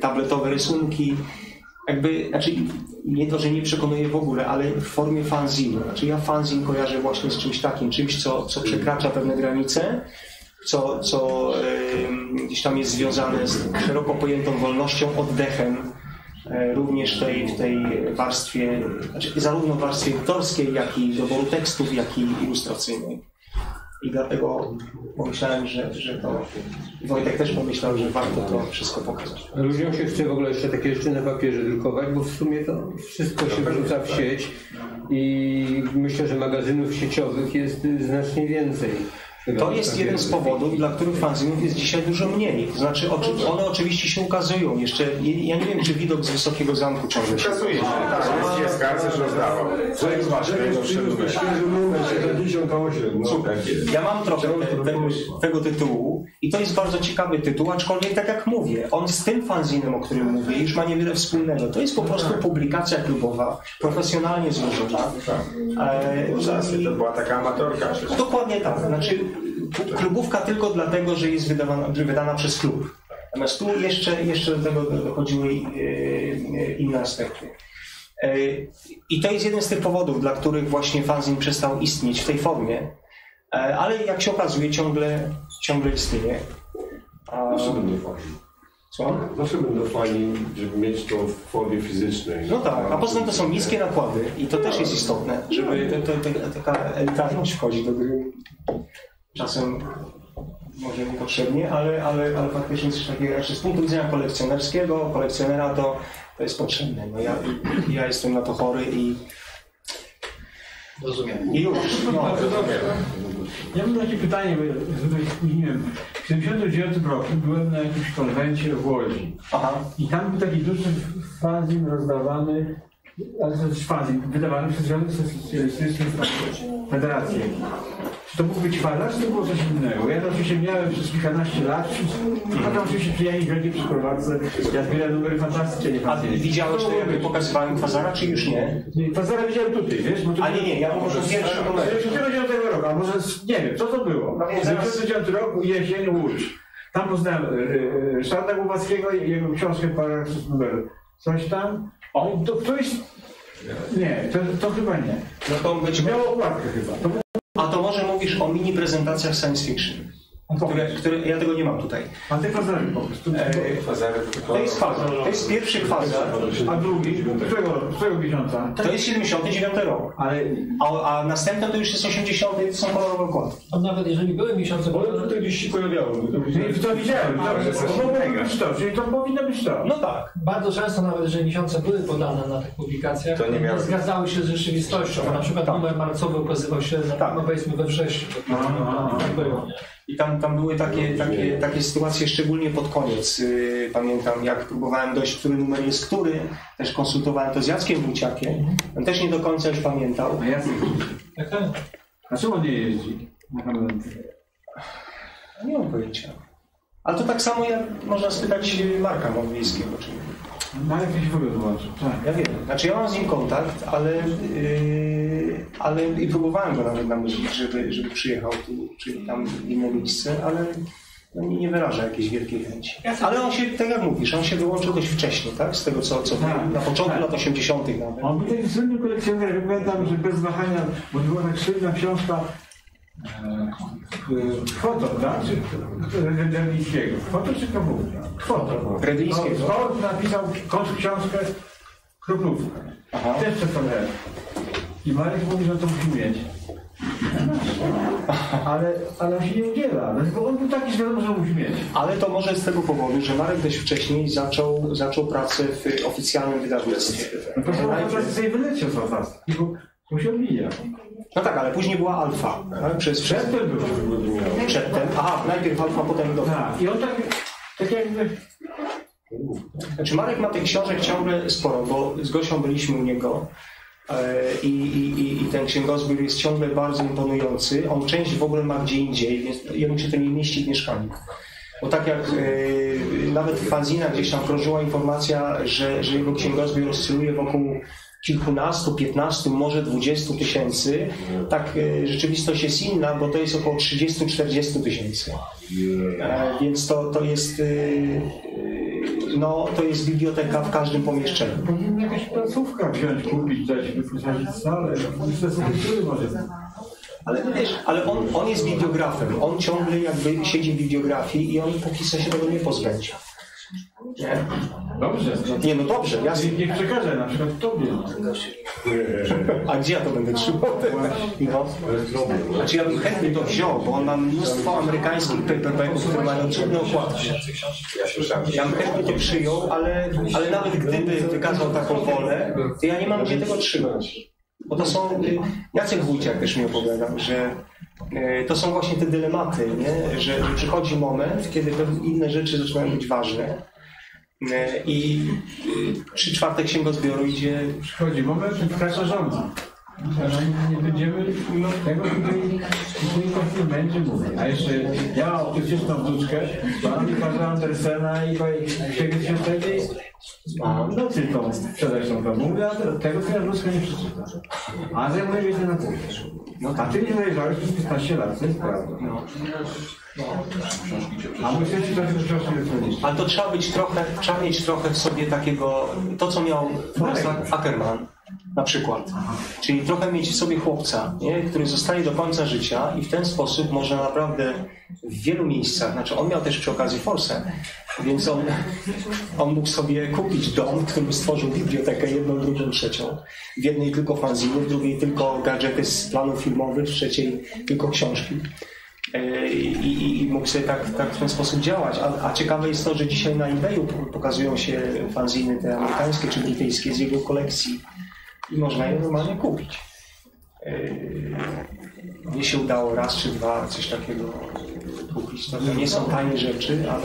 tabletowe rysunki. Jakby, znaczy nie to, że nie przekonuje w ogóle, ale w formie fanzinu. Znaczy ja fanzin kojarzę właśnie z czymś takim, czymś, co, co przekracza pewne granice, co, co gdzieś tam jest związane z szeroko pojętą wolnością, oddechem. Również tej, w tej warstwie, znaczy zarówno w warstwie autorskiej, jak i doboru tekstów, jak i ilustracyjnej. I dlatego pomyślałem, że, że to... Wojtek też pomyślał, że warto to wszystko pokazać. Ludziom się chce w ogóle jeszcze takie jeszcze na papierze drukować, bo w sumie to wszystko się wrzuca w sieć i myślę, że magazynów sieciowych jest znacznie więcej. To jest jeden z powodów, dla których fanzinów jest dzisiaj dużo mniej. To znaczy, oczy, one oczywiście się ukazują. Jeszcze, ja nie wiem, czy widok z Wysokiego Zamku ciągle się ukazuje. Tak, jest skarce, że rozdawał. Co jest ważne? Ja mam trochę te, te, tego tytułu i to jest bardzo ciekawy tytuł, aczkolwiek tak jak mówię, on z tym fanzinem, o którym mówię, już ma niewiele wspólnego. To jest po prostu publikacja klubowa, profesjonalnie złożona. To była taka amatorka. Dokładnie tak. Znaczy, klubówka tylko dlatego, że jest wydawana, wydana przez klub. Natomiast tu jeszcze, jeszcze do tego dochodziły inne aspekty. I to jest jeden z tych powodów, dla których właśnie fanzin przestał istnieć w tej formie. Ale jak się okazuje, ciągle, ciągle istnieje. A... Co? Zawsze będą fajni, żeby mieć to w formie fizycznej. No tak, a poza tym to są niskie nakłady i to też jest istotne, żeby to, to, to, taka elitarność wchodzi do gry. Czasem może niepotrzebnie, ale, ale, ale faktycznie coś takiego, z punktu widzenia kolekcjonerskiego, kolekcjonera to, to jest potrzebne. No ja, ja jestem na to chory i... Rozumiem. I już. No. Ja mam takie pytanie, bo spóźniłem. W tysiąc dziewięćset siedemdziesiątym roku byłem na jakimś konwencie w Łodzi. Aha. I tam był taki duży fanzin rozdawany, ale to jest fanzin, wydawany przez Socjalistyczną Federację. Czy to mógł być Kwazar, czy to było coś innego? Ja to oczywiście miałem przez kilkanaście lat, a tam oczywiście przyjechali wielkie przeprowadzce, ja zbierałem numery fantastyczne. A ty widziałeś to, jak pokazywałem Kwazara, czy już nie? Nie, Kwazara widziałem tutaj, wiesz? Bo tutaj a nie, nie, ja może z pierwszego numeru. dziewięćdziesiątego roku, a może nie wiem, co to było? W dziewięćdziesiątym roku jesień Łódź. Tam poznałem Ryszarda Kowalskiego i jego książkę Parę numer. Coś tam? O, to ktoś... Nie, to, to chyba nie. No to być... Miało okładkę chyba. A to może mówisz o mini prezentacjach science fiction, które, które ja tego nie mam tutaj. A ty Kwazary po prostu. To jest Kwazar, to jest pierwszy Kwazar. A drugi, którego, którego miesiąca? To jest siedemdziesiąty dziewiąty rok, ale... a, a następne to już jest osiemdziesiąty, to są kolorowe okładki. A nawet jeżeli były miesiące... Bo to gdzieś się pojawiało. To widziałem, to powinno być to. No tak. Bardzo często nawet, jeżeli miesiące były podane na tych publikacjach, to nie, nie zgadzały się z rzeczywistością. Na przykład tak. Numer marcowy ukazywał się, na tak. No powiedzmy we wrześniu. I tam, tam były takie, takie, takie sytuacje, szczególnie pod koniec. Yy, pamiętam, jak próbowałem dojść, który numer jest który. Też konsultowałem to z Jackiem Wójciakiem. On też nie do końca już pamiętał. A Jacek? A czemu nie jeździ? Nie mam pojęcia. Ale to tak samo jak można spytać Marka Mądwiejskiego. Czy... Ma jakiś wygląd, właśnie. Tak. Ja wiem. Znaczy ja mam z nim kontakt, ale, yy, ale i próbowałem go nawet namówić, żeby, żeby przyjechał tu, czyli tam w inne miejsce, ale no, nie wyraża jakiejś wielkiej chęci. Ale on się, tak jak mówisz, on się wyłączył dość wcześnie, tak? Z tego co, co tak, na początku tak. lat osiemdziesiątych nawet. On był taki słynny kolekcjoner, ja pamiętam, że bez wahania, bo była tak słynna książka Kwoto, tak? Redelińskiego. Kwoto czy Kamówka? Kwoto. Redelińskiego. Kwoto napisał książkę Kroplówka. Też przekonałem. I Marek mówi, że to musi mieć. Ale, ale on się nie udziela, bo on był taki świadom, że musi mieć. Ale to może z tego powodu, że Marek dość wcześniej zaczął, zaczął pracę w oficjalnym wydawnictwie. No to są najpierw sobie wyleciał z was. Mu się odbija. No tak, ale później była alfa. Tak? Przez przedtem była. Przedtem. Aha, najpierw alfa, potem do. Tak. I on tak, tak jakby. Znaczy Marek ma tych książek ciągle sporo, bo z Gosią byliśmy u niego. I, i, i ten księgozbiór jest ciągle bardzo imponujący. On część w ogóle ma gdzie indziej, więc jemu się to nie mieści w mieszkaniu. Bo tak jak yy, nawet w fanzinach gdzieś tam krążyła informacja, że, że jego księgozbiór oscyluje wokół kilkunastu, piętnastu, może dwudziestu tysięcy. Tak, e, rzeczywistość jest inna, bo to jest około trzydziestu, czterdziestu tysięcy. E, więc to, to jest, e, no, to jest biblioteka w każdym pomieszczeniu. Powinna jakaś placówka wziąć, kupić, dać, wyposażyć salę, może. Ale wiesz, ale on, on jest bibliografem, on ciągle jakby siedzi w bibliografii i on póki co się tego nie pozbędzie. Nie. Dobrze. Nie, no dobrze. Ja nie przekażę na przykład tobie. A gdzie ja to będę trzymał? No. Znaczy ja bym chętnie to wziął, bo on ma mnóstwo amerykańskich paperbaków, które mają trudne okładki. Ja bym chętnie to przyjął, ale, ale nawet gdyby wykazał taką wolę, to ja nie mam gdzie tego trzymać. Bo to są... Jacek Wójciak też mi opowiadał, że to są właśnie te dylematy, nie? Że, że przychodzi moment, kiedy pewne inne rzeczy zaczynają być ważne. I trzy czwarte księgozbioru idzie... Przychodzi moment, że kasa rządzi. Nie będziemy mimo tego, który nie będzie mówił. A jeszcze ja oczywiście tą wnuczkę, mam i pana Andersena i Księgi Świętej. No tylko przedażą to mówię, a tego twoja wnuczka nie przeczyta. A zajmuje się na pół. A ty nie zajrzałeś przez piętnaście lat, to jest prawda. A myślę, że to Ale to trzeba być trochę, trzeba mieć trochę w sobie takiego, to co miał Ackerman na przykład. Czyli trochę mieć w sobie chłopca, nie? Który zostaje do końca życia i w ten sposób może naprawdę w wielu miejscach, znaczy on miał też przy okazji forsę, więc on, on mógł sobie kupić dom, w którym stworzył bibliotekę jedną, drugą, trzecią. W jednej tylko fanziny, w drugiej tylko gadżety z planów filmowych, w trzeciej tylko książki. I, i, i mógł sobie tak, tak w ten sposób działać. A, a ciekawe jest to, że dzisiaj na eBayu pokazują się fanziny te amerykańskie czy brytyjskie z jego kolekcji i można je normalnie kupić. Mnie się udało raz czy dwa coś takiego kupić. To nie są tanie rzeczy, ale,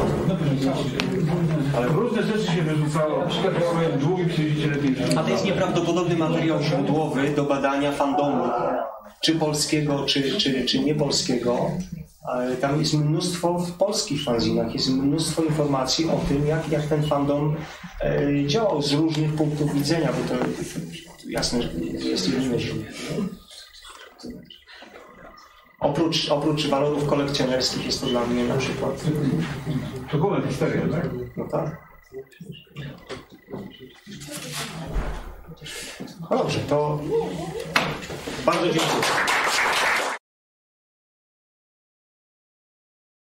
ale różne rzeczy się wyrzucało. Na przykład długi przyjrzyjcie. A to jest nieprawdopodobny materiał źródłowy do badania fandomu. Czy polskiego, czy, czy, czy niepolskiego. Tam jest mnóstwo, w polskich fanzinach jest mnóstwo informacji o tym, jak, jak ten fandom działał z różnych punktów widzenia, bo to jasne, że jest inne źródło. Oprócz, oprócz walorów kolekcjonerskich jest to dla mnie na przykład... To ogólna historia, tak? No tak. No dobrze, to bardzo dziękuję.